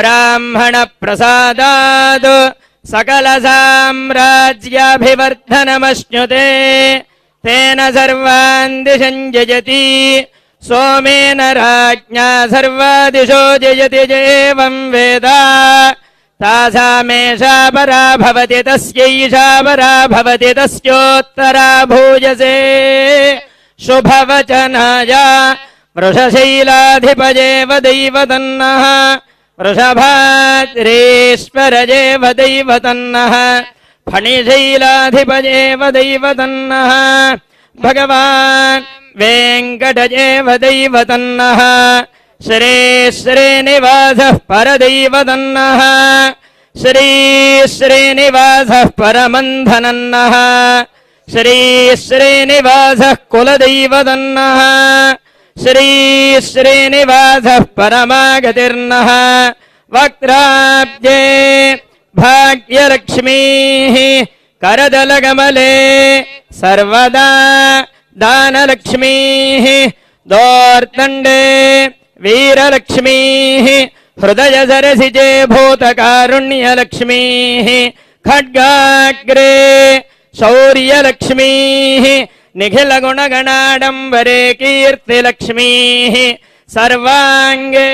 బ్రాహ్మణ ప్రసాదాత్ సకల సామ్రాజ్యాభివర్ధనమశ్నుతే తేన సర్వాన్ దిశం యజతి సోమేన రాజ్ఞా సర్వా దిశో యజతి ఏవం వేద తాసామేషా పరా భవతి తస్యైషా పరా భవతి తస్యోత్తరా భూయసే శుభవచనాయ వృషశైలాధిపజే దైవతన్నః వృషభాద్రీశ్వరజేవ దైవతన్నః ఫణిశైలాధిపజేవ దైవతన్నః భగవాన్ వెంకటజేవ దైవతన్నః శ్రీ శ్రీనివాసః పరదైవతన్నః శ్రీ శ్రీనివాసః పరమంధనన్నః శ్రీ శ్రీనివాసః కులదైవతన్నః శ్రీ శ్రీనివాసః పరమాగతిర్నః వక్త్రాబ్జే భాగ్యలక్ష్మీః కరదలకమలే సర్వదా దానలక్ష్మీః దోర్దండే వీరలక్ష్మీః హృదయసరసిజే భూతకారుణ్యలక్ష్మీః ఖడ్గాగ్రే శౌర్యలక్ష్మీః నిఖిల గుణగణాడంబరే కీర్తిలక్ష్మీః సర్వాంగే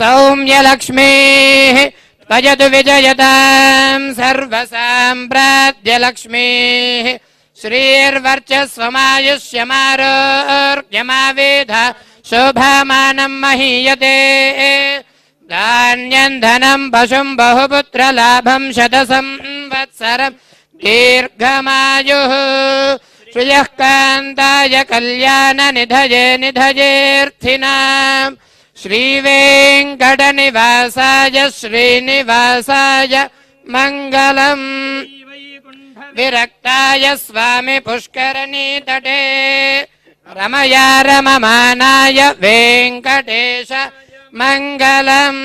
సౌమ్యలక్ష్మీః భజతు విజయతాం సర్వసామ్రాజ్యలక్ష్మీః శ్రీర్వర్చస్వమాయుష్యమారోగ్యమావేధ శోభామానం మహీయతే ధాన్యం ధనం పశుం బహుపుత్రలాభం శత సంవత్సరం దీర్ఘమాయుః శ్రియ కాంతాయ కళ్యాణ నిధయే నిధయేర్థినాం శ్రీవేంకట నివాసాయ శ్రీనివాసాయ మంగళం విరక్తాయ స్వామి పుష్కరణీ తటే రమయా రమమానాయ వెంకటేశ మంగళం.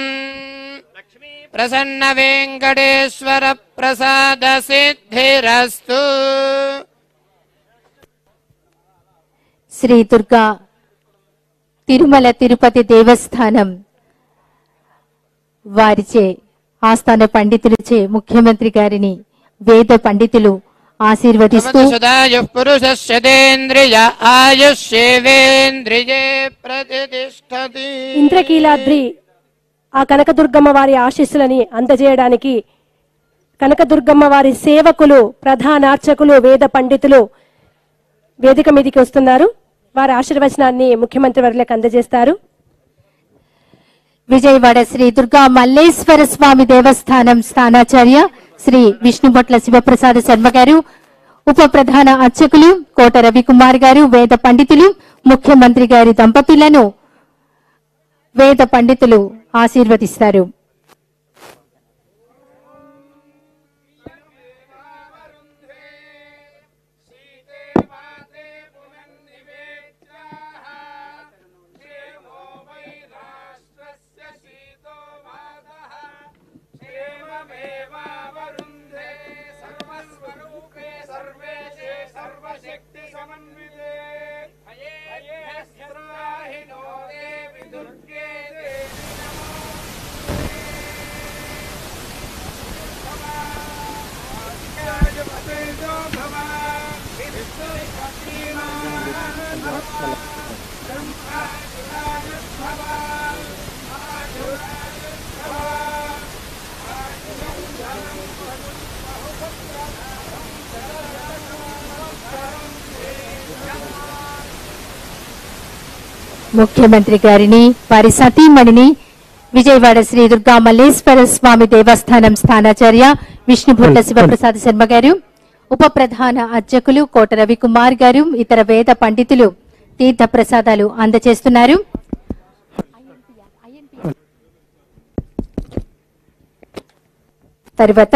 ప్రసన్న వెంకటేశ్వర ప్రసాద సిద్ధిరస్తు. శ్రీ దుర్గా തിരുമല തിരുപ്പതി ദേവസ്ഥാനം వారిచే ఆస్థాన పండితులచే ముఖ్యమంత్రి గారిని వేద పండితులు ఆశీర్వదిస్తూ సదాయ పురుషస్యేంద్రియ ఆయస్యేంద్రియే ప్రతిష్ఠతి ఇంద్రకీలాద్రి ఆ కనకదుర్గమ్మ వారి ఆశీస్సులని అందజేయడానికి కనకదుర్గమ్మ వారి సేవకులు ప్రధానార్చకులు వేద పండితులు వేదిక మీదకి వస్తున్నారు వారి ఆశీర్వచనాన్ని ముఖ్యమంత్రి వర్లకు అందజేస్తారు విజయవాడ శ్రీ దుర్గా మల్లేశ్వర స్వామి దేవస్థానం స్థానాచార్య శ్రీ విష్ణుభట్ల శివప్రసాద శర్మ గారు ఉప ప్రధాన అర్చకులు కోట రవికుమార్ గారు వేద పండితులు ముఖ్యమంత్రి గారి దంపతులను వేద పండితులు ఆశీర్వదిస్తారు ముఖ్యమంత్రి గారిని వారి సతీమణిని విజయవాడ శ్రీ దుర్గా మల్లేశ్వర స్వామి దేవస్థానం స్థానాచార్య విష్ణుభట్ల శివప్రసాద శర్మ గారు ఉప ప్రధాన అర్చకులు కోట రవికుమార్ గారు ఇతర వేద పండితులు తీర్థ ప్రసాదాలు అందజేస్తున్నారు తర్వాత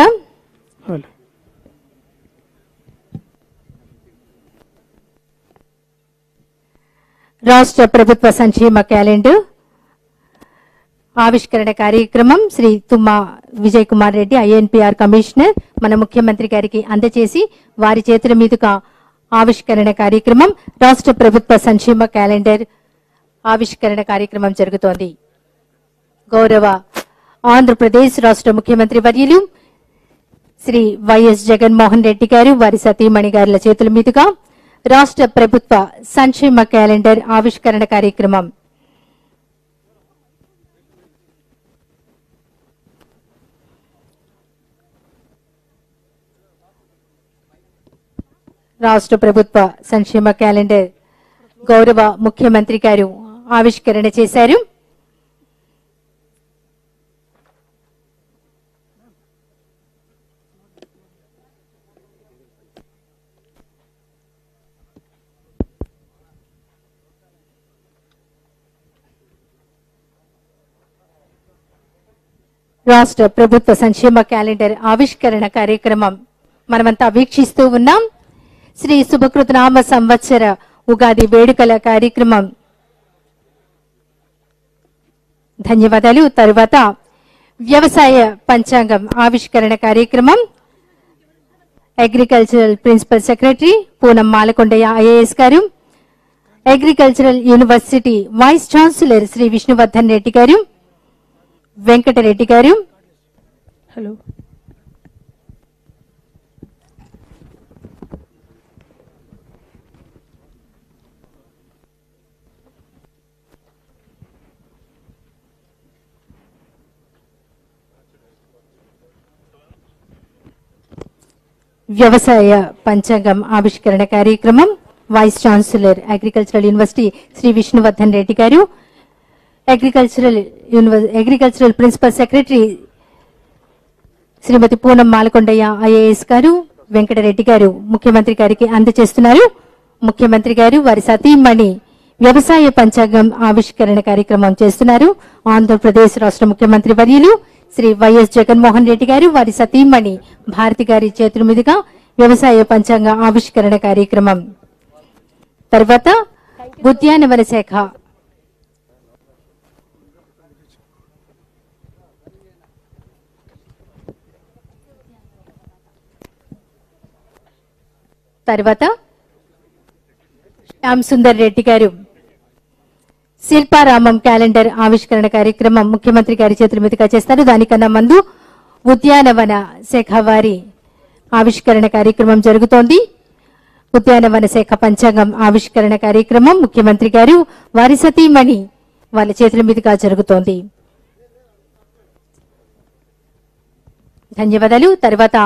రాష్ట్ర ప్రభుత్వ సంక్షేమ క్యాలెండర్ ఆవిష్కరణ కార్యక్రమం శ్రీ తుమ్మ విజయ్ కుమార్ రెడ్డి ఐఎన్పిఆర్ కమిషనర్ మన ముఖ్యమంత్రి గారికి అందజేసి వారి చేతుల మీదుగా ఆవిష్కరణ కార్యక్రమం రాష్ట్ర ప్రభుత్వ సంక్షేమ క్యాలెండర్ ఆవిష్కరణ కార్యక్రమం జరుగుతోంది గౌరవ ఆంధ్రప్రదేశ్ రాష్ట్ర ముఖ్యమంత్రి వర్యులు శ్రీ వైఎస్ జగన్మోహన్ రెడ్డి గారు వారి సతీమణి గారుల చేతుల మీదుగా రాష్ట్ర ప్రభుత్వ సంక్షేమ క్యాలెండర్ ఆవిష్కరణ కార్యక్రమం రాష్ట్ర ప్రభుత్వ సంక్షేమ క్యాలెండర్ గౌరవ ముఖ్యమంత్రి గారు ఆవిష్కరణ చేశారు రాష్ట్ర ప్రభుత్వ సంక్షేమ క్యాలెండర్ ఆవిష్కరణ కార్యక్రమం మనమంతా వీక్షిస్తూ ఉన్నాం శ్రీ శుభకృతనామ సంవత్సర ఉగాది వేడుకల కార్యక్రమం ధన్యవాదాలు తరువాత వ్యవసాయ పంచాంగం ఆవిష్కరణ కార్యక్రమం agricultural principal secretary Poonam Malakondaiah IAS గారు agricultural university vice chancellor Shri Vishnuvardhan Reddy గారు వెంకటరెడ్డి గారు హలో వ్యవసాయ పంచాంగం ఆవిష్కరణ కార్యక్రమం vice chancellor agricultural university Shri Vishnuvardhan Reddy గారు agricultural agricultural principal secretary Shrimati Poonam Malakondaiah IAS గారు వెంకటరెడ్డి గారు ముఖ్యమంత్రి గారికి అందజేస్తున్నారు ముఖ్యమంత్రి గారు వారి సతీమణి వ్యవసాయ పంచాంగం ఆవిష్కరణ కార్యక్రమం చేస్తున్నారు ఆంధ్రప్రదేశ్ రాష్ట్ర ముఖ్యమంత్రి వర్యులు శ్రీ వైఎస్ జగన్మోహన్ రెడ్డి గారు వారి సతీమణి భారతి గారి చేతుల మీదుగా వ్యవసాయ పంచాంగ ఆవిష్కరణ కార్యక్రమం తర్వాత ఉద్యానవన శాఖ తర్వాత శ్యామ్ సుందర్ రెడ్డి గారు శిల్పారామం క్యాలెండర్ ఆవిష్కరణ కార్యక్రమం ముఖ్యమంత్రి గారి చేతుల మీదుగా చేస్తారు. దానికన్నా ముందు ఉద్యానవన శాఖ వారి ఆవిష్కరణ కార్యక్రమం జరుగుతోంది. ఉద్యానవన శాఖ పంచాంగం ఆవిష్కరణ కార్యక్రమం ముఖ్యమంత్రి గారు వారి సతీమణి వాళ్ళ చేతుల మీదుగా జరుగుతోంది. ధన్యవాదాలు. తర్వాత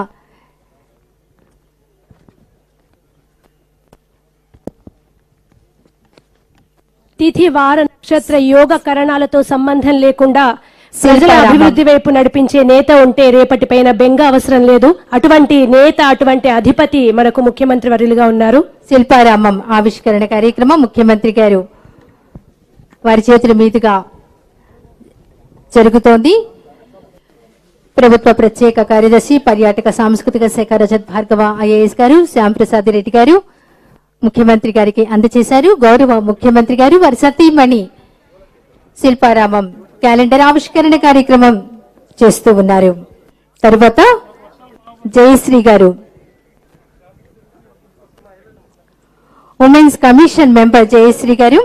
తిథి వార నక్షత్ర యోగ కరణాలతో సంబంధం లేకుండా ప్రజల అభివృద్ధి వైపు నడిపించే నేత ఉంటే రేపటిపైన బెంగ అవసరం లేదు. అటువంటి నేత, అటువంటి అధిపతి మనకు ముఖ్యమంత్రి వర్యులుగా ఉన్నారు. శిల్పారామం ఆవిష్కరణ కార్యక్రమం ముఖ్యమంత్రి గారు వారి చేతుల మీదుగా జరుగుతోంది. ప్రభుత్వ ప్రత్యేక కార్యదర్శి పర్యాటక సాంస్కృతిక శాఖ రజత్ భార్గవ ఐఏఎస్ గారు, శ్యాంప్రసాద్ రెడ్డి గారు ముఖ్యమంత్రి గారికి అందజేశారు. గౌరవ ముఖ్యమంత్రి గారు వారి సతీమణి శిల్పారామం క్యాలెండర్ ఆవిష్కరణ కార్యక్రమం చేస్తూ ఉన్నారు. తర్వాత జయశ్రీ గారు ఉమెన్స్ కమిషన్ మెంబర్ జయశ్రీ గారు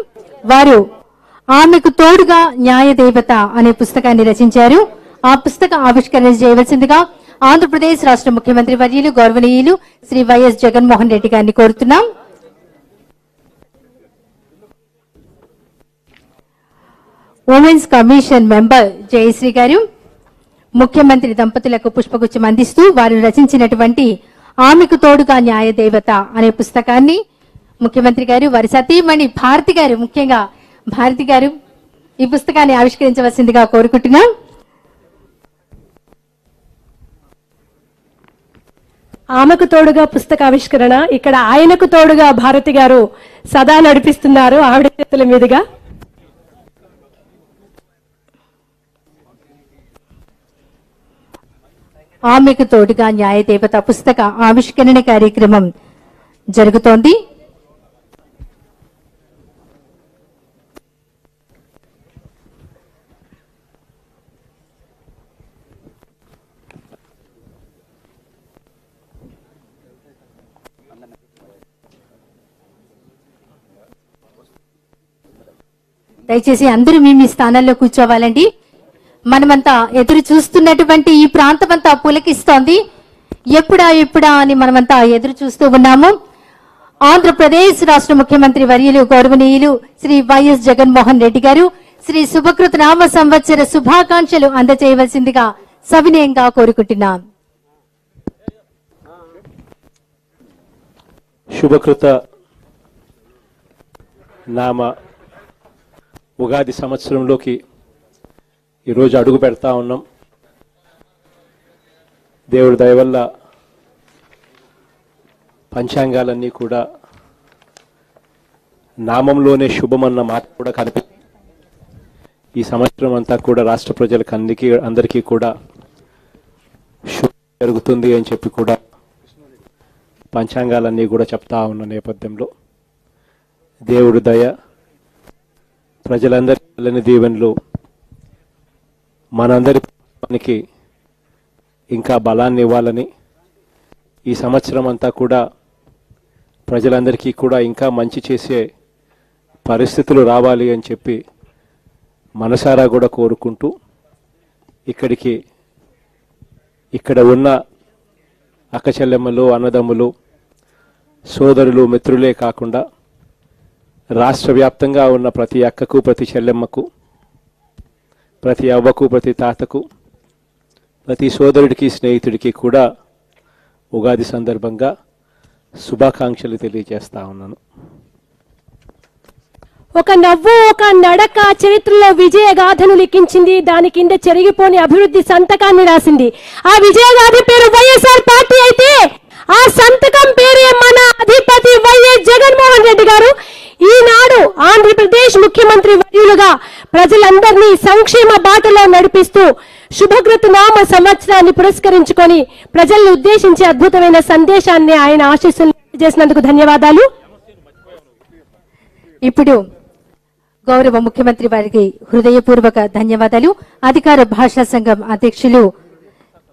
వారు ఆమెకు తోడుగా న్యాయ దేవత అనే పుస్తకాన్ని రచించారు. ఆ పుస్తక ఆవిష్కరణ చేయవలసిందిగా ఆంధ్రప్రదేశ్ రాష్ట్ర ముఖ్యమంత్రి వర్యులు గౌరవనీయులు శ్రీ వైఎస్ జగన్మోహన్ రెడ్డి గారిని కోరుతున్నాం. ఉమెన్స్ కమిషన్ మెంబర్ జయశ్రీ గారు ముఖ్యమంత్రి దంపతులకు పుష్పగుచ్చం అందిస్తూ వారు రచించినటువంటి ఆమెకు తోడుగా న్యాయ దేవత అనే పుస్తకాన్ని ముఖ్యమంత్రి గారు వారి సతీమణి భారతి గారు, ముఖ్యంగా భారతి గారు ఈ పుస్తకాన్ని ఆవిష్కరించవలసిందిగా కోరుకుంటున్నాం. ఆమెకు తోడుగా పుస్తకావిష్కరణ, ఇక్కడ ఆయనకు తోడుగా భారతి గారు సదా నడిపిస్తున్నారు ఆవిడ చేతుల మీదుగా. ఆమెకు తోడుగా న్యాయ దేవత పుస్తక ఆవిష్కరణ కార్యక్రమం జరుగుతోంది. దయచేసి అందరూ మీ మీ స్థానాల్లో కూర్చోవాలండి. మనమంతా ఎదురు చూస్తున్నటువంటి ఈ ప్రాంతమంతా పులకిస్తోంది. ఎప్పుడా ఎప్పుడా అని మనమంతా ఎదురు చూస్తూ ఉన్నాము. ఆంధ్రప్రదేశ్ రాష్ట్ర ముఖ్యమంత్రి వర్యులు గౌరవనీయులు శ్రీ వైఎస్ జగన్మోహన్ రెడ్డి గారు శ్రీ సుభకృత నామ సంవత్సర శుభాకాంక్షలు అందజేయవలసిందిగా సవినయంగా కోరుకుంటున్నాం. శుభకృత నామ ఉగాది సంవత్సరంలోకి ఈరోజు అడుగు పెడతా ఉన్నాం. దేవుడి దయవల్ల పంచాంగాలన్నీ కూడా నామంలోనే శుభమన్న మాట కూడా కనిపి ఈ సంవత్సరం అంతా కూడా రాష్ట్ర ప్రజలకు అందరికీ అందరికీ కూడా శుభం జరుగుతుంది అని చెప్పి కూడా పంచాంగాలన్నీ కూడా చెప్తా ఉన్న నేపథ్యంలో దేవుడి దయ, ప్రజలందరి దీవెనలు మనందరికి ఇంకా బలాన్ని ఇవ్వాలని, ఈ సంవత్సరం అంతా కూడా ప్రజలందరికీ కూడా ఇంకా మంచి చేసే పరిస్థితులు రావాలి అని చెప్పి మనసారా కూడా కోరుకుంటూ ఇక్కడికి ఇక్కడ ఉన్న అక్క చెల్లెమ్మలు, అన్నదమ్ములు, సోదరులు, మిత్రులే కాకుండా రాష్ట్ర వ్యాప్తంగా ఉన్న ప్రతి అక్కకు, ప్రతి చెల్లెమ్మకు, ప్రతి అవ్వకు, ప్రతి తాతకు, ప్రతి సోదరుడికి, స్నేహితుడికి కూడా ఉగాది సందర్భంగా శుభాకాంక్షలు తెలియజేస్తా ఉన్నాను. ఒక నవ్వు, ఒక నడక చరిత్రలో విజయగాథను లిఖించింది. దాని కింద చెరిగిపోని అభివృద్ధి సంతకాన్ని రాసింది. ఆ విజయగాథ పేరు వైఎస్ఆర్ పార్టీ అయితే ఆ సంతకం పేరే మన అధిపతి వైఎస్ జగన్మోహన్ రెడ్డి గారు. ఈనాడు ఆంధ్రప్రదేశ్ ముఖ్యమంత్రి వర్యులుగా ప్రజలందరినీ సంక్షేమ బాటలో నడిపిస్తూ శుభకృత నామ సంవత్సరాన్ని పురస్కరించుకొని ప్రజలను ఉద్దేశించి అద్భుతమైన సందేశాన్ని ఆయన ఆశీస్సులు చేసినందుకు ధన్యవాదాలు. ఇప్పుడు గౌరవ ముఖ్యమంత్రి వారికి హృదయపూర్వక ధన్యవాదాలు. అధికార భాషా సంఘం అధ్యక్షులు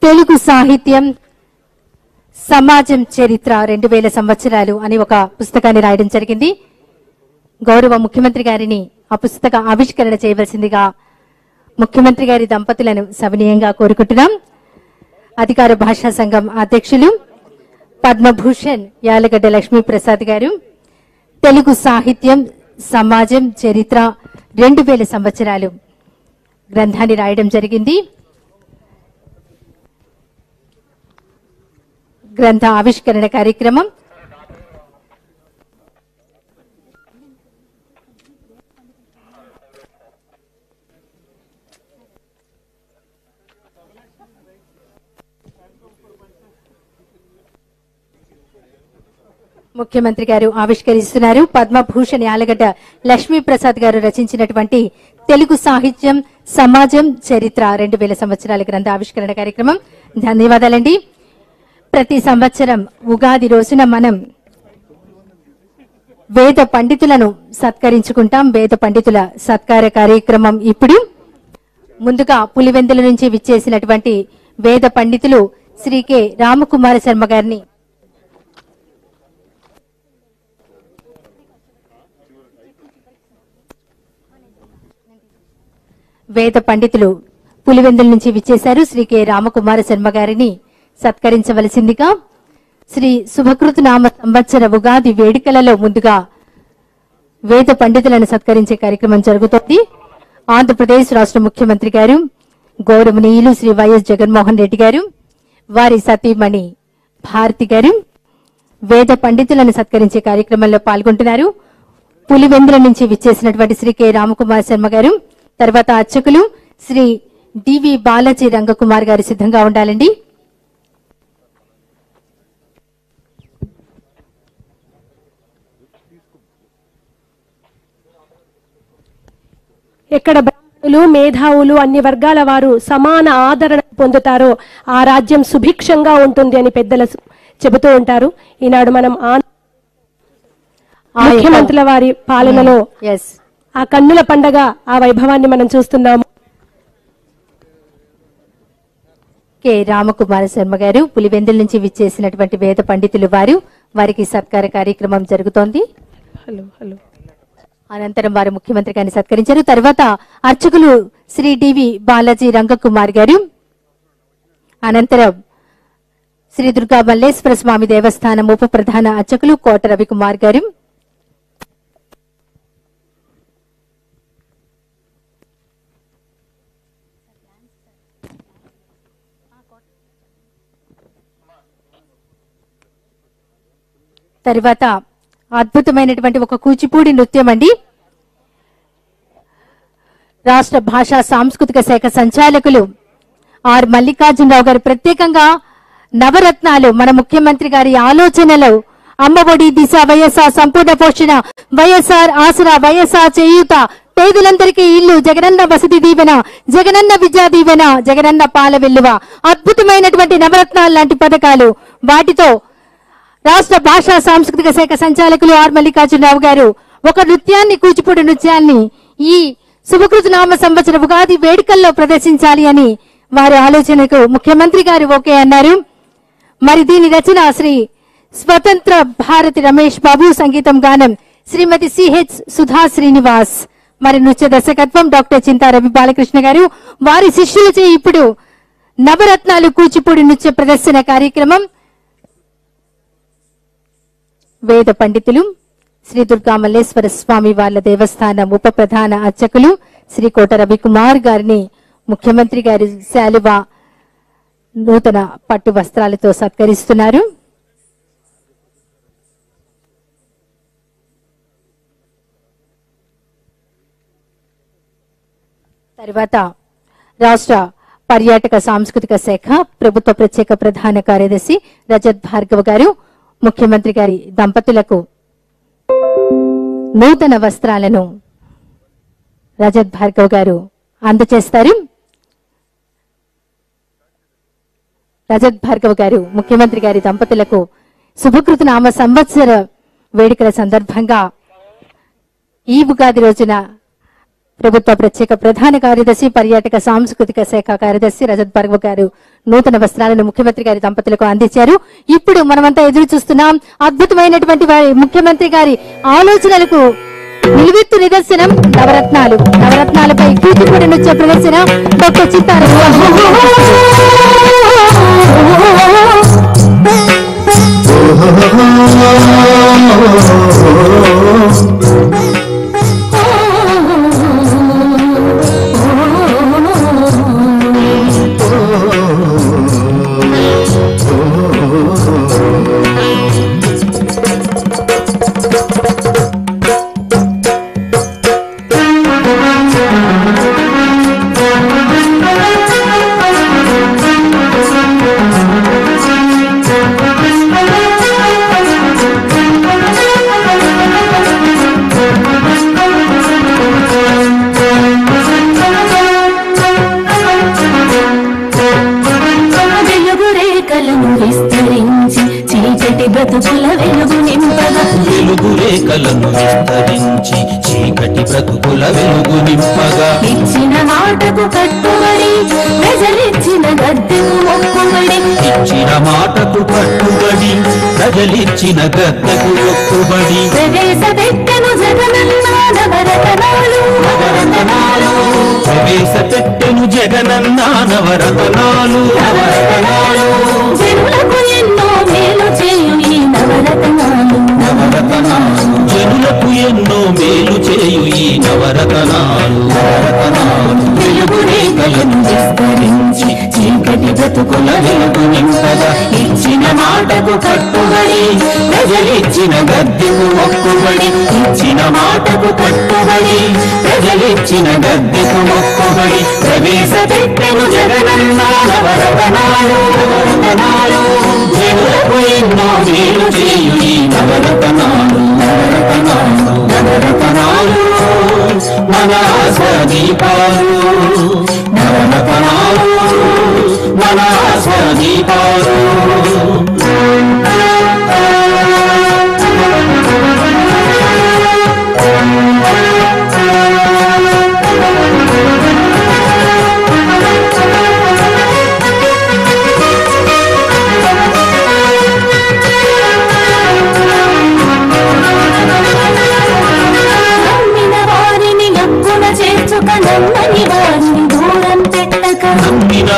తెలుగు సాహిత్యం సమాజం చరిత్ర రెండు వేల సంవత్సరాలు అని ఒక పుస్తకాన్ని రాయడం జరిగింది. గౌరవ ముఖ్యమంత్రి గారిని ఆ పుస్తక ఆవిష్కరణ చేయవలసిందిగా ముఖ్యమంత్రి గారి దంపతులను సవినయంగా కోరుకుంటున్నాం. అధికార భాషా సంఘం అధ్యక్షులు పద్మభూషణ్ యాలగడ్డ లక్ష్మీ ప్రసాద్ గారు తెలుగు సాహిత్యం సమాజం చరిత్ర రెండు వేల సంవత్సరాలు గ్రంథాన్ని రాయడం జరిగింది. గ్రంథ ఆవిష్కరణ కార్యక్రమం ముఖ్యమంత్రి గారు ఆవిష్కరిస్తున్నారు. పద్మభూషణ్ యాలగడ్డ లక్ష్మీ ప్రసాద్ గారు రచించినటువంటి తెలుగు సాహిత్యం సమాజం చరిత్ర రెండు వేల సంవత్సరాల గ్రంథ ఆవిష్కరణ కార్యక్రమం. ధన్యవాదాలండి. ప్రతి సంవత్సరం ఉగాది రోజున మనం వేద పండితులను సత్కరించుకుంటాం. వేద పండితుల సత్కార కార్యక్రమం ఇప్పుడు ముందుగా పులివెందుల నుంచి విచ్చేసినటువంటి వేద పండితులు శ్రీ కె రామకుమార శర్మ గారిని వేద పండితులు పులివెందుల నుంచి విచ్చేశారు. శ్రీ కె రామకుమార శర్మ గారిని సత్కరించవలసిందిగా శ్రీ శుభకృతు నామ సంవత్సర ఉగాది వేడుకలలో ముందుగా వేద పండితులను సత్కరించే కార్యక్రమం జరుగుతోంది. ఆంధ్రప్రదేశ్ రాష్ట్ర ముఖ్యమంత్రి గారు గౌరవనీయులు శ్రీ వైఎస్ జగన్మోహన్ రెడ్డి గారు వారి సతీమణి భారతి గారు వేద పండితులను సత్కరించే కార్యక్రమంలో పాల్గొంటున్నారు. పులివెందుల నుంచి విచ్చేసినటువంటి శ్రీ కె రామకుమార్ శర్మ గారు, తర్వాత అర్చకులు శ్రీ డివి బాలాజీ రంగకుమార్ గారు సిద్ధంగా ఉండాలండి. ఎక్కడ బ్రాహ్మణులు మేధావులు అన్ని వర్గాల వారు సమాన ఆదరణ పొందుతారో ఆ రాజ్యం సుభిక్షంగా ఉంటుంది అని పెద్దలు చెబుతూ ఉంటారు. ఈనాడు మనం ముఖ్యమంత్రుల వారి పాలనలో ఆ కన్నుల పండగ ఆ వైభవాన్ని మనం చూస్తున్నాము. కె రామకుమార శర్మ గారు పులివెందుల నుంచి విచ్చేసినటువంటి వేద పండితులు వారు వారికి సత్కార కార్యక్రమం జరుగుతోంది. హలో హలో అనంతరం వారు ముఖ్యమంత్రి గారిని సత్కరించారు. తర్వాత అర్చకులు శ్రీ డివి బాలాజీ రంగకుమార్ గారు, అనంతరం శ్రీ దుర్గా మల్లేశ్వర స్వామి దేవస్థానం ఉప ప్రధాన అర్చకులు కోట రవికుమార్ గారు, తర్వాత అద్భుతమైనటువంటి ఒక కూచిపూడి నృత్యం అండి రాష్ట్ర భాషా సాంస్కృతిక శాఖ సంచాలకులు ఆర్ మల్లికార్జునరావు గారు ప్రత్యేకంగా నవరత్నాలు మన ముఖ్యమంత్రి గారి ఆలోచనలు అమ్మఒడి దిశ వైఎస్ఆర్ సంపూర్ణ పోషణ వైఎస్ఆర్ ఆసరా వైఎస్ఆర్ చేయూత పేదలందరికీ ఇల్లు జగనన్న వసతి దీవెన జగనన్న విద్యా దీవెన జగనన్న పాల వెల్లువ అద్భుతమైనటువంటి నవరత్నాలు లాంటి పథకాలు వాటితో రాష్ట్ర భాషా సాంస్కృతిక శాఖ సంచాలకులు ఆర్ మల్లికార్జునరావు గారు ఒక నృత్యాన్ని కూచిపూడి నృత్యాన్ని ఈ శుభకృతనామ సంవత్సర ఉగాది వేడుకల్లో ప్రదర్శించాలి అని వారి ఆలోచనకు ముఖ్యమంత్రి గారు ఓకే అన్నారు. మరి దీని రచన శ్రీ స్వతంత్ర భారతి రమేష్ బాబు, సంగీతం గానం శ్రీమతి సిహెచ్ సుధా శ్రీనివాస్, మరి నృత్య దర్శకత్వం డాక్టర్ చింతా రవి బాలకృష్ణ గారు వారి శిష్యులచే ఇప్పుడు నవరత్నాలు కూచిపూడి నృత్య ప్రదర్శన కార్యక్రమం వేద పండితులు శ్రీ దుర్గా మల్లేశ్వర స్వామి వాళ్ళ దేవస్థానం ఉప ప్రధాన అర్చకులు శ్రీ కోట రవికుమార్ గారిని ముఖ్యమంత్రి గారి శాలువా నూతన పట్టు వస్త్రాలతో సత్కరిస్తున్నారు. తర్వాత రాష్ట్ర పర్యాటక సాంస్కృతిక శాఖ ప్రభుత్వ ప్రత్యేక ప్రధాన కార్యదర్శి రజత్ భార్గవ గారు ముఖ్యమంత్రి గారి దంపతులకు నూతన వస్త్రాలను రజత్ భార్గవ్ గారు అందజేస్తారు. రజత్ భార్గవ్ గారు ముఖ్యమంత్రి గారి దంపతులకు శుభకృతనామ సంవత్సర వేడుకల సందర్భంగా ఈ ఉగాది రోజున ప్రభుత్వ ప్రత్యేక ప్రధాన కార్యదర్శి పర్యాటక సాంస్కృతిక శాఖ కార్యదర్శి రజత్ భార్గవ గారు నూతన వస్త్రాలను ముఖ్యమంత్రి గారి దంపతులకు అందించారు. ఇప్పుడు మనమంతా ఎదురు చూస్తున్నాం అద్భుతమైనటువంటి ముఖ్యమంత్రి గారి ఆలోచనలకు నిలువెత్తు నిదర్శనం నవరత్నాలు. నవరత్నాలపై కూచిపూడి నృత్య ప్రదర్శన డాక్టర్ చిత్తారెడ్డి. ప్రవేశపెట్టెను జగనన్న నవరతనాలు. జనులకు ఎన్నో మేలు చేయు ఈ నవరతనాలు. జనులకు ఎన్నో మేలు చేయు ఈ నవరతనాలు. తెలుగు రేఖలను విస్తరించి చీకటి బ్రతుకుల వెలుగు నింపగా ఇచ్చిన మాటకు కట్టుబడి ప్రజలిచ్చిన గద్దెకు మొక్కుబడి. ఇచ్చిన మాటకు కట్టుబడి ప్రజలిచ్చిన గద్దెకు మొక్కుబడి. ప్రవేశపెట్టెను జగనన్న నవరతనాలు. జనులకు ఎన్నో మేలు చేయు ఈ నవరతనాలు. నవరతనాలు మన ఆశదీపాలు. నవరతనాలు మన ఆశదీపాలు.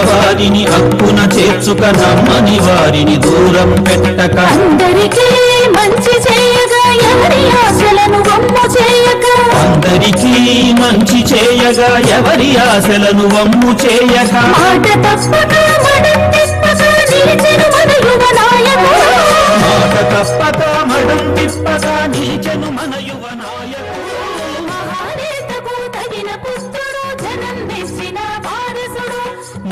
వారిని అక్కున చేర్చుక నమ్మని వారిని దూరం పెట్టక అందరికీ మంచి చేయగా ఎవరి ఆశలను వమ్ము చేయక. అందరికీ మంచి చేయగా ఎవరి ఆశలను వమ్ము చేయక. మాట తప్పక మడం తిప్పక నిలిచెను మన యువ నాయకుడు. మాట తప్పక మడం తిప్పక నిలిచెను మన యువ నాయకుడు. మహానేతకు తగిన పుత్రుడు జన్మించిన వారసుడు.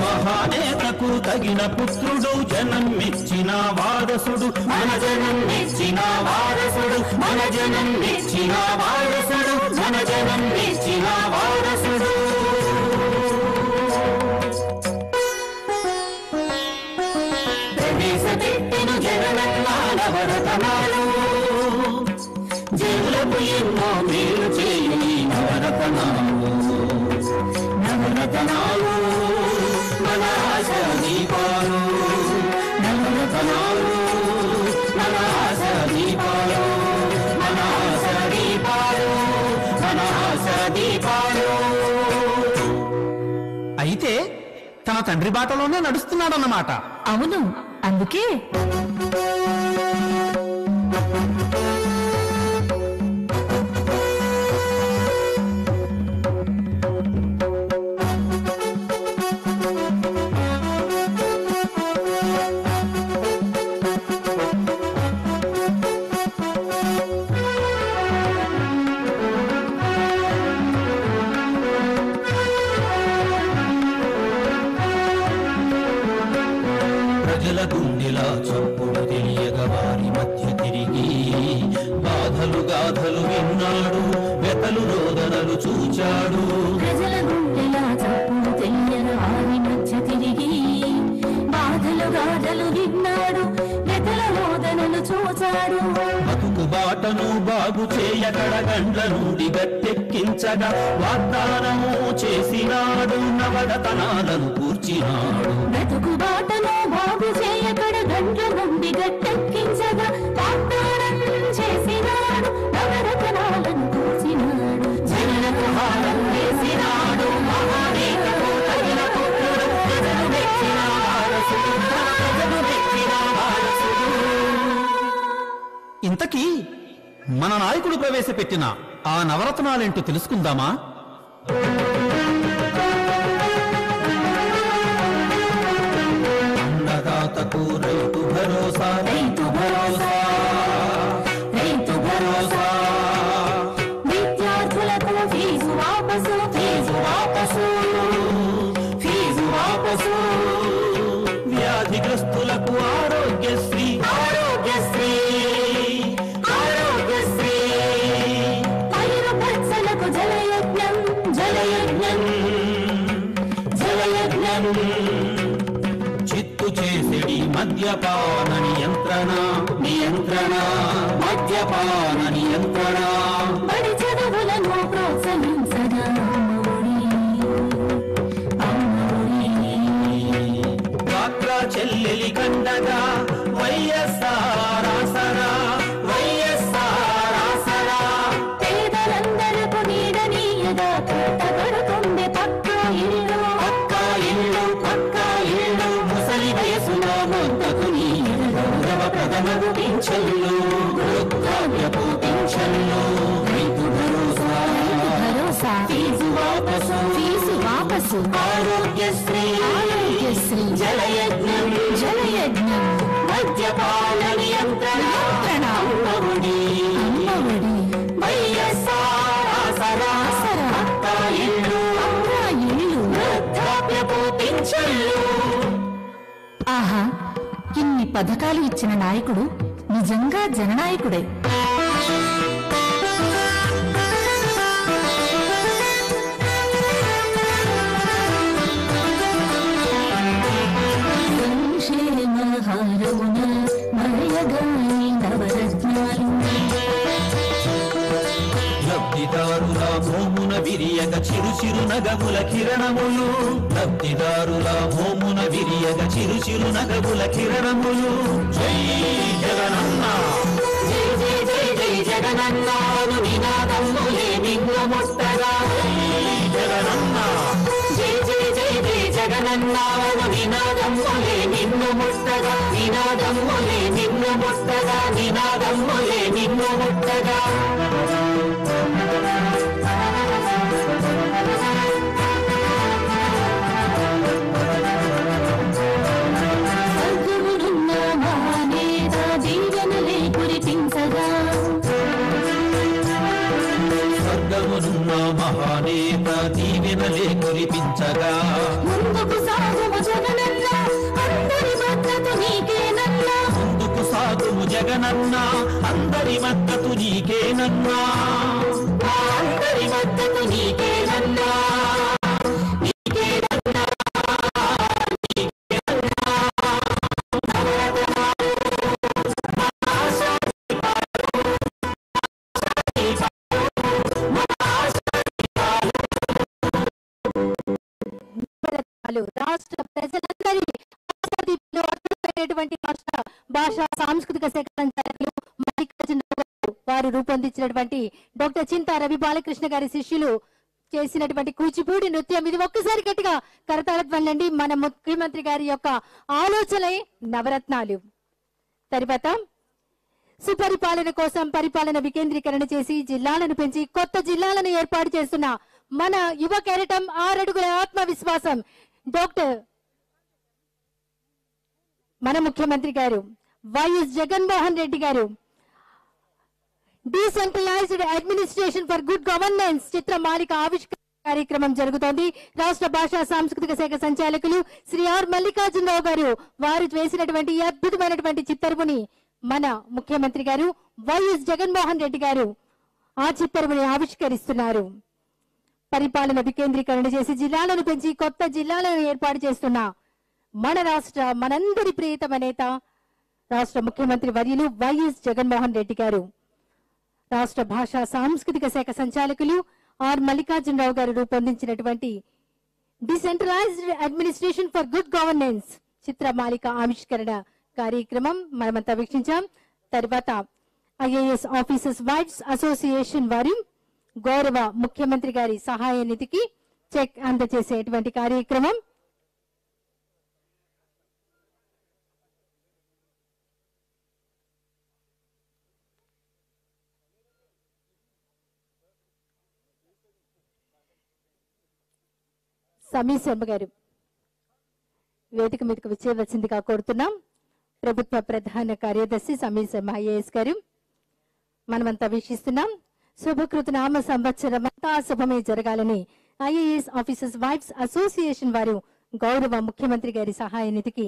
మహానేతకు తగిన పుత్రుడు జన్మించిన వారసుడు. మన జన్మించిన వారసుడు. మన జన్మించిన వారసుడు. మన జన్మించిన వారసుడు. ప్రవేశపెట్టెను జగనన్న నవరతనాలు. జనులకు ఎన్నో మేలు చేయు ఈ నవరతనాలు. నవరతనాలు దీపాలు. నవరతనాలు మనస దీపాలు. మనస దీపాలు. మనస దీపాలు. అయితే తన తండ్రి బాటలోనే నడుస్తున్నాడన్నమాట. అవును, అందుకే కడగండ్ల నుండి గట్టెక్కించగా వాగ్దానము చేసినాడు. నవరతనాలను కూర్చినాడు. బ్రతుకు బాటను బాగు చేయ కడగండ్ల నుండి గట్టెక్కించగా వాగ్దానం చేసినాడు. నవరతనాలను కూర్చినాడు. ఇంతకీ మన నాయకుడు ప్రవేశపెట్టిన ఆ నవరత్నాలేంటో తెలుసుకుందామా? అన్నదాతకు రైతు భరోసా, రైతు భరోసా, రైతు భరోసా, విద్యార్థులకు ఫీజు వాపసు, ఫీజు వాపసు, ఫీజు వాపసు, వ్యాధిగ్రస్తులకు ఆరోగ్యశ్రీ, ఆరోగ్యశ్రీ, ఆరోగ్యశ్రీ, పైరు పచ్చలకు జలయజ్ఞం, జలయజ్ఞం, జలయజ్ఞం, చిత్తు చేసిడి మద్యపాన నియంత్రణ, నియంత్రణ, మద్యపాన నియంత్రణ, బడి చదువులను ప్రోత్సహించగా చెల్లెలి కండగా వైఎస్ఆర్ ఆసరా, వైఎస్ఆర్ ఆసరా, పేదలందరకు నీడనీయగా తోటగడుతుంది పక్కా ఇల్లు, పక్కా ఇల్లు, పక్కా ఇల్లు, ముసలి వయసున ముందుకు నీరు గౌరవ ప్రథమకు పింఛన్లు, వృద్ధాప్యపు పింఛన్లు, రైతు భరోసా, రైతు భరోసా, ఫీజు వాపసు, ఫీజు వాపసు, ఆరోగ్యశ్రీ, ఆరోగ్యశ్రీ, జలయజ్ఞ, జలయజ్ఞ, మద్యపాన నియంత్రణ, అమ్మఒడి, అమ్మఒడి, వైఎస్ఆర్ ఆసరా, అక్క ఇల్లు, అక్క ఇల్లు, వృద్ధాప్యపు పింఛన్లు. ఆహా, ఇన్ని పథకాలు ఇచ్చిన నాయకుడు నిజంగా జననాయకుడే. హారవున మరయగాని నవరత్నాలు లబ్ధిదారుల భూమున విరియగ చిరు చిరు నగవుల కిరణములు, లబ్ధిదారుల భూమున విరియగ చిరు చిరు నగవుల కిరణములు. జై జగనన్న, జై జై జై జై జగనన్న, నినాదములే మింగముట్టగా. జై జగనన్న, జై జై జై జై జగనన్న, నినాదములే నిన్నుముట్టగా, నినాదములే నిన్నుముట్టగా, నినాదములే నిన్నుముట్టగా. సద్గురున్న మహానేత దీవెనలే కురిపించగా, సద్గురున్న మహానేత దీవెనలే కురిపించగా, ముందుకు సాగుము జగనన్న, అందరి మద్దతు నీకేనన్నా, ముందుకు సాగుము జగనన్నా, అందరి మద్దతు నీకేనన్నా, అందరి మద్దతు నీకేనన్నా, నీకేనన్నా, నీకేనన్నా, రాష్ట్ర ప్రజలందరి భాషా సాంస్కృతిక శాఖ మల్లికార్జునరావు వారు రూపొందించినటువంటి డాక్టర్ చింతా రవి బాలకృష్ణ గారి శిష్యులు చేసినటువంటి కూచిపూడి నృత్యం. ఇది ఒక్కసారి గట్టిగా కరతాళధ్వనులండి. మన ముఖ్యమంత్రి గారి యొక్క ఆలోచనే నవరత్నాలు. తర్వాత సుపరిపాలన కోసం పరిపాలన వికేంద్రీకరణ చేసి జిల్లాలను పెంచి కొత్త జిల్లాలను ఏర్పాటు చేస్తున్న మన యువ కెరటం, ఆరడుగుల ఆత్మవిశ్వాసం డాక్టర్ మన ముఖ్యమంత్రి గారు వైఎస్ జగన్మోహన్ రెడ్డి గారు. Decentralised administration for good governance చిత్ర మాలిక ఆవిష్కరణ కార్యక్రమం జరుగుతోంది. రాష్ట్ర భాషా సాంస్కృతిక శాఖ సంచాలకులు శ్రీ ఆర్ మల్లికార్జునరావు గారు వారు చేసినటువంటి ఈ అద్భుతమైనటువంటి చిత్తరువుని మన ముఖ్యమంత్రి గారు వైఎస్ జగన్మోహన్ రెడ్డి గారు ఆ చిత్తరువుని ఆవిష్కరిస్తున్నారు. పరిపాలన వికేంద్రీకరణ చేసి జిల్లాలను పెంచి కొత్త జిల్లాలను ఏర్పాటు చేస్తున్న మన రాష్ట్ర మనందరి ప్రియతమ నేత రాష్ట్ర ముఖ్యమంత్రి వర్యులు వైఎస్ జగన్మోహన్ రెడ్డి గారు, రాష్ట్ర భాషా సాంస్కృతిక శాఖ సంచాలకులు ఆర్ మల్లికార్జునరావు గారు రూపొందించినటువంటి decentralised administration for good governance చిత్రమాలిక ఆవిష్కరణ కార్యక్రమం మనమంతా వీక్షించాం. తర్వాత ఐఏఎస్ ఆఫీసర్స్ వైడ్స్ అసోసియేషన్ వారి గౌరవ ముఖ్యమంత్రి గారి సహాయ నిధికి చెక్ అందజేసేటువంటి కార్యక్రమం. సమీ శర్మ గారు వేదిక మీదకి వచ్చేవలసిందిగా కోరుతున్నాం. ప్రభుత్వ ప్రధాన కార్యదర్శి సమీ శర్మ ఐఏఎస్ గారు మనమంతా వీక్షిస్తున్నాం. శుభకృత నామ సంవత్సరం అంతా శుభమే జరగాలని ఐఏఎస్ ఆఫీసర్స్ వైఫ్స్ అసోసియేషన్ వారు గౌరవ ముఖ్యమంత్రి గారి సహాయ నిధికి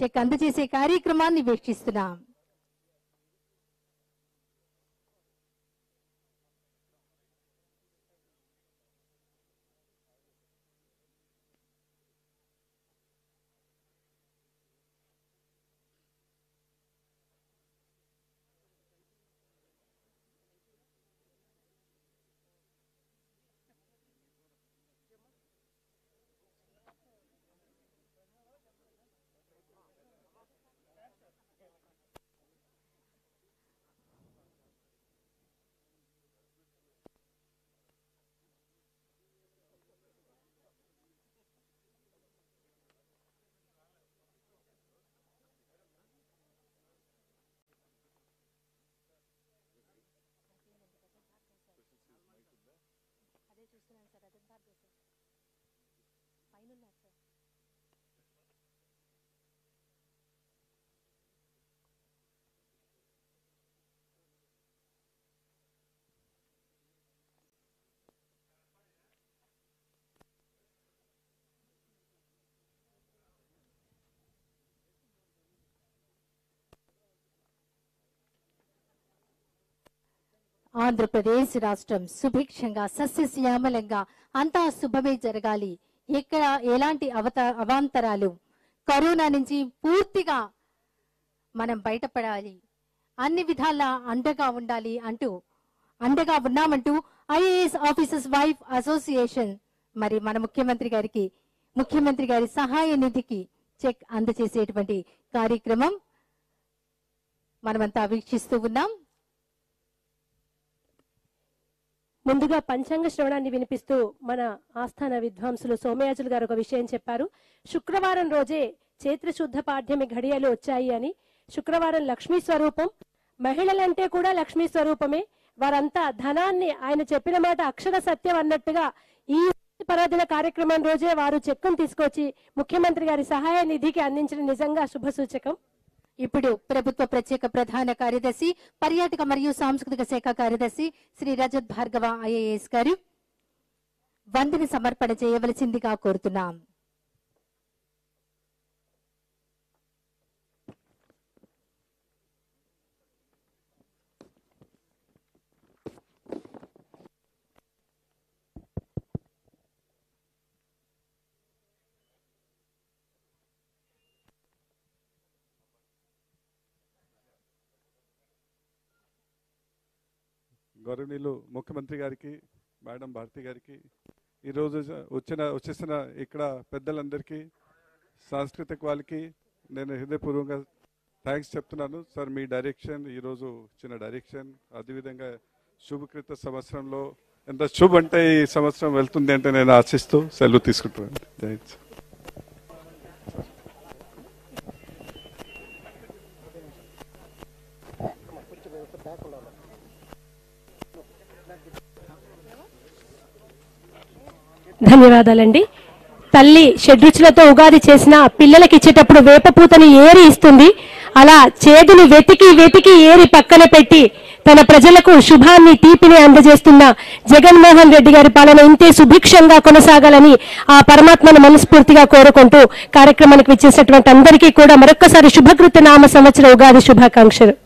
చెక్ అందజేసే కార్యక్రమాన్ని వీక్షిస్తున్నాం. ఆంధ్రప్రదేశ్ రాష్ట్రం సుభిక్షంగా సస్యశ్యామలంగా అంతా శుభమే జరగాలి. ఎక్కడ ఎలాంటి అవత అవాంతరాలు కరోనా నుంచి పూర్తిగా మనం బయటపడాలి, అన్ని విధాలా అండగా ఉండాలి అంటూ అండగా ఉన్నామంటూ ఐఏఎస్ ఆఫీసర్స్ వైఫ్ అసోసియేషన్ మరి మన ముఖ్యమంత్రి గారికి ముఖ్యమంత్రి గారి సహాయ నిధికి చెక్ అందజేసేటువంటి కార్యక్రమం మనమంతా వీక్షిస్తూ ఉన్నాం. ముందుగా పంచాంగ శ్రవణాన్ని వినిపిస్తూ మన ఆస్థాన విద్వాంసులు సోమయాజులు గారు ఒక విషయం చెప్పారు. శుక్రవారం రోజే చైత్రశుద్ధ పాఠ్యమి ఘడియలు వచ్చాయి అని. శుక్రవారం లక్ష్మీ స్వరూపం, మహిళలంటే కూడా లక్ష్మీ స్వరూపమే. వారంతా ధనాన్ని ఆయన చెప్పిన మాట అక్షర సత్యం అన్నట్టుగా ఈ పర్వదిన కార్యక్రమం రోజే వారు చెక్కును తీసుకొచ్చి ముఖ్యమంత్రి గారి సహాయ నిధికి అందించిన నిజంగా శుభ సూచకం. ఇప్పుడు ప్రభుత్వ ప్రత్యేక ప్రధాన కార్యదర్శి పర్యాటక మరియు సాంస్కృతిక శాఖ కార్యదర్శి శ్రీ రజత్ భార్గవ ఐఏఎస్ గారు వందన సమర్పణ చేయవలసిందిగా కోరుతున్నాం. గౌరవనీయులు ముఖ్యమంత్రి గారికి, మేడం భారతి గారికి, ఈరోజు వచ్చిన వచ్చేసిన ఇక్కడ పెద్దలందరికీ సాంస్కృతిక వాళ్ళకి నేను హృదయపూర్వకంగా థ్యాంక్స్ చెప్తున్నాను. సార్ మీ డైరెక్షన్, ఈరోజు ఇచ్చిన డైరెక్షన్, అదేవిధంగా శుభకృత సంవత్సరంలో ఎంత శుభ అంటే ఈ సంవత్సరం వెళ్తుంది అంటే నేను ఆశిస్తూ సెలవు తీసుకుంటున్నాను. థ్యాంక్స్. ధన్యవాదాలండి. తల్లి షడ్రుచులతో ఉగాది చేసిన పిల్లలకి ఇచ్చేటప్పుడు వేపపూతని ఏరి ఇస్తుంది. అలా చేదును వెతికి వెతికి ఏరి పక్కన పెట్టి తన ప్రజలకు శుభాన్ని తీపిని అందజేస్తున్న జగన్మోహన్ రెడ్డి గారి పాలన ఇంతే సుభిక్షంగా కొనసాగాలని ఆ పరమాత్మను మనస్ఫూర్తిగా కోరుకుంటూ కార్యక్రమానికి విచ్చేసినటువంటి అందరికీ కూడా మరొక్కసారి శుభకృత నామ సంవత్సర ఉగాది శుభాకాంక్షలు.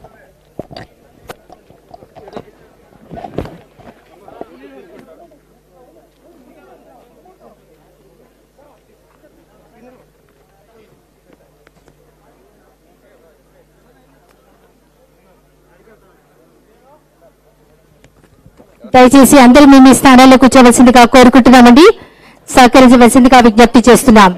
దయచేసి అందరూ మీ మీ స్థానాల్లో కూర్చోవలసిందిగా కోరుకుంటున్నామండి. సహకరించవలసిందిగా విజ్ఞప్తి చేస్తున్నాం.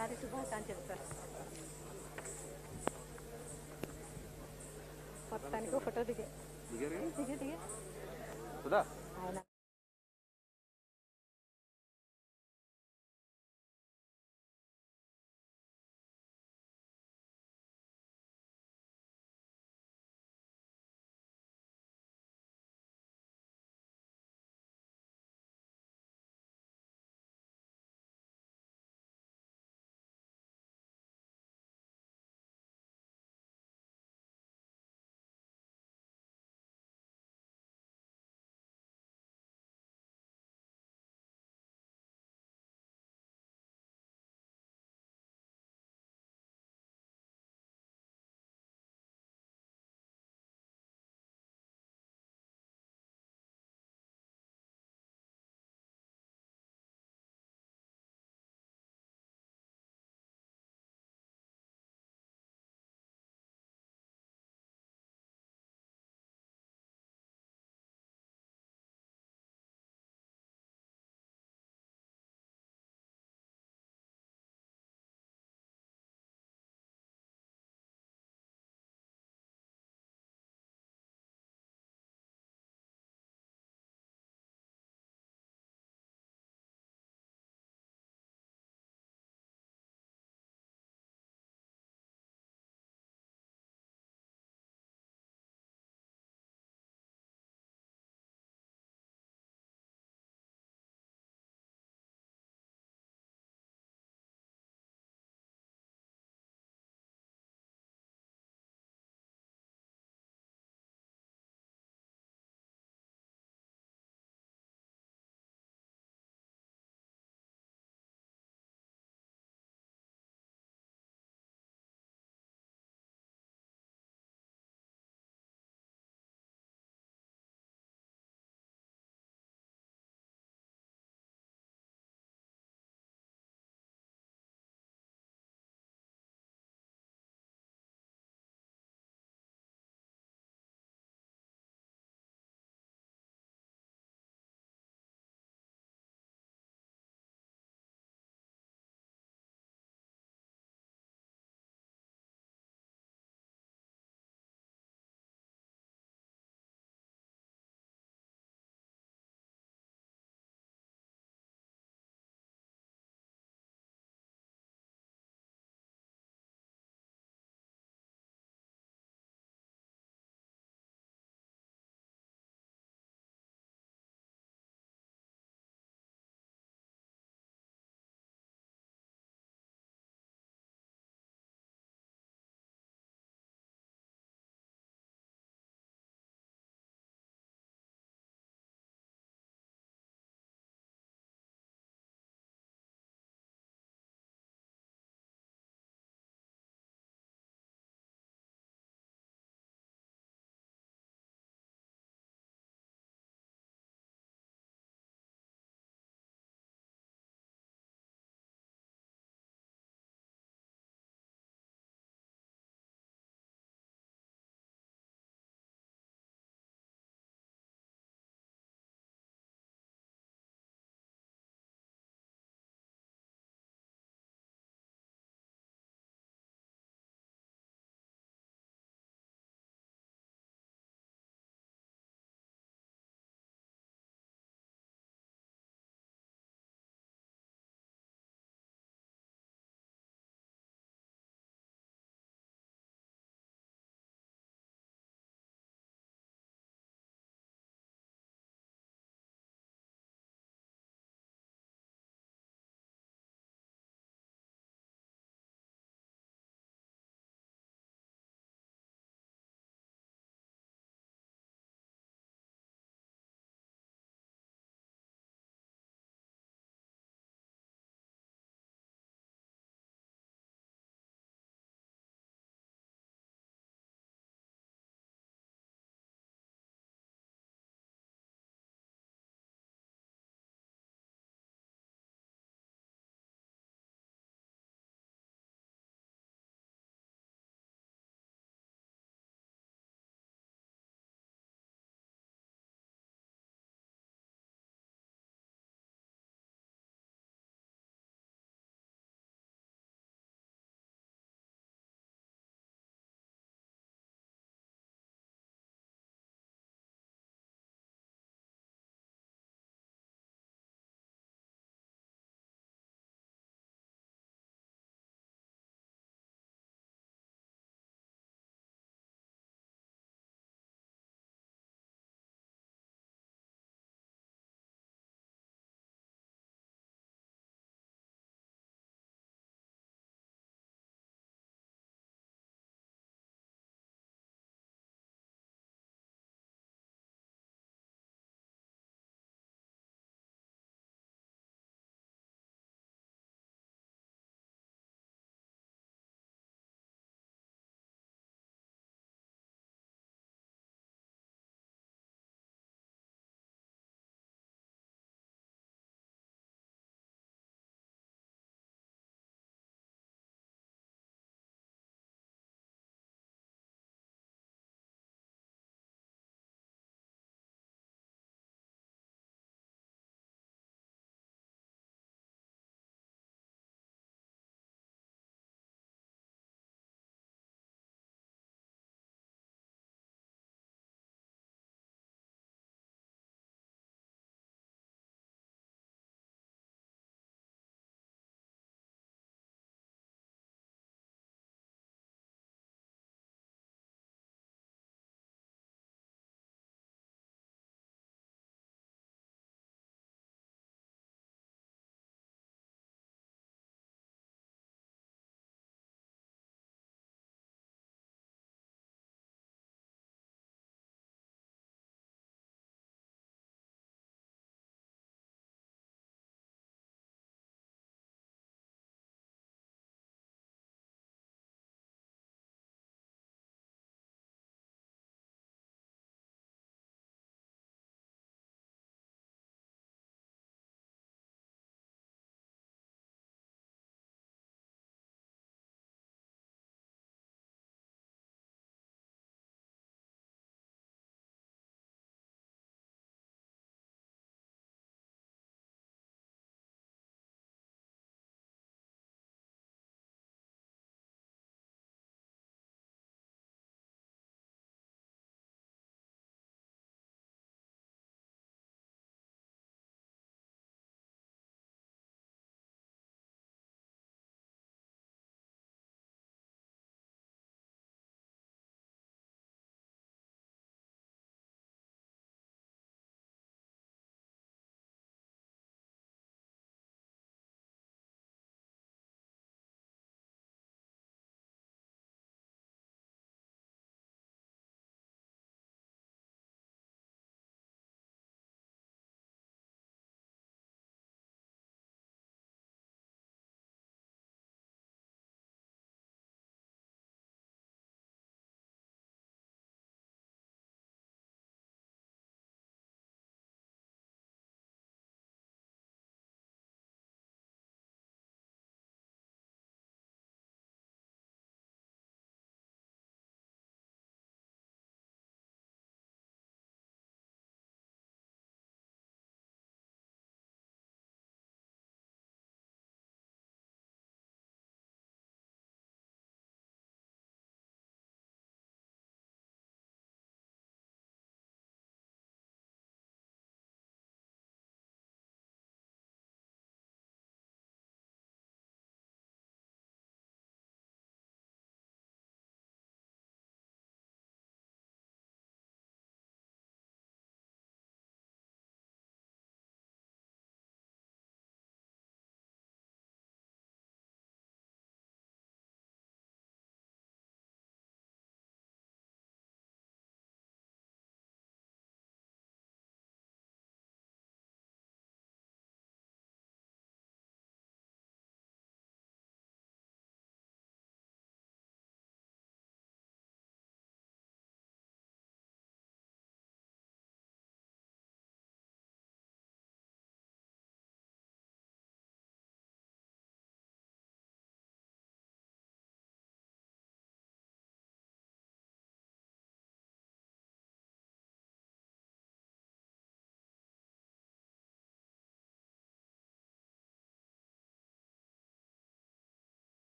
सारी शुभाकांक्षाएं सर। पता नहीं को फोटो दिखे दिखे दिखे दिखे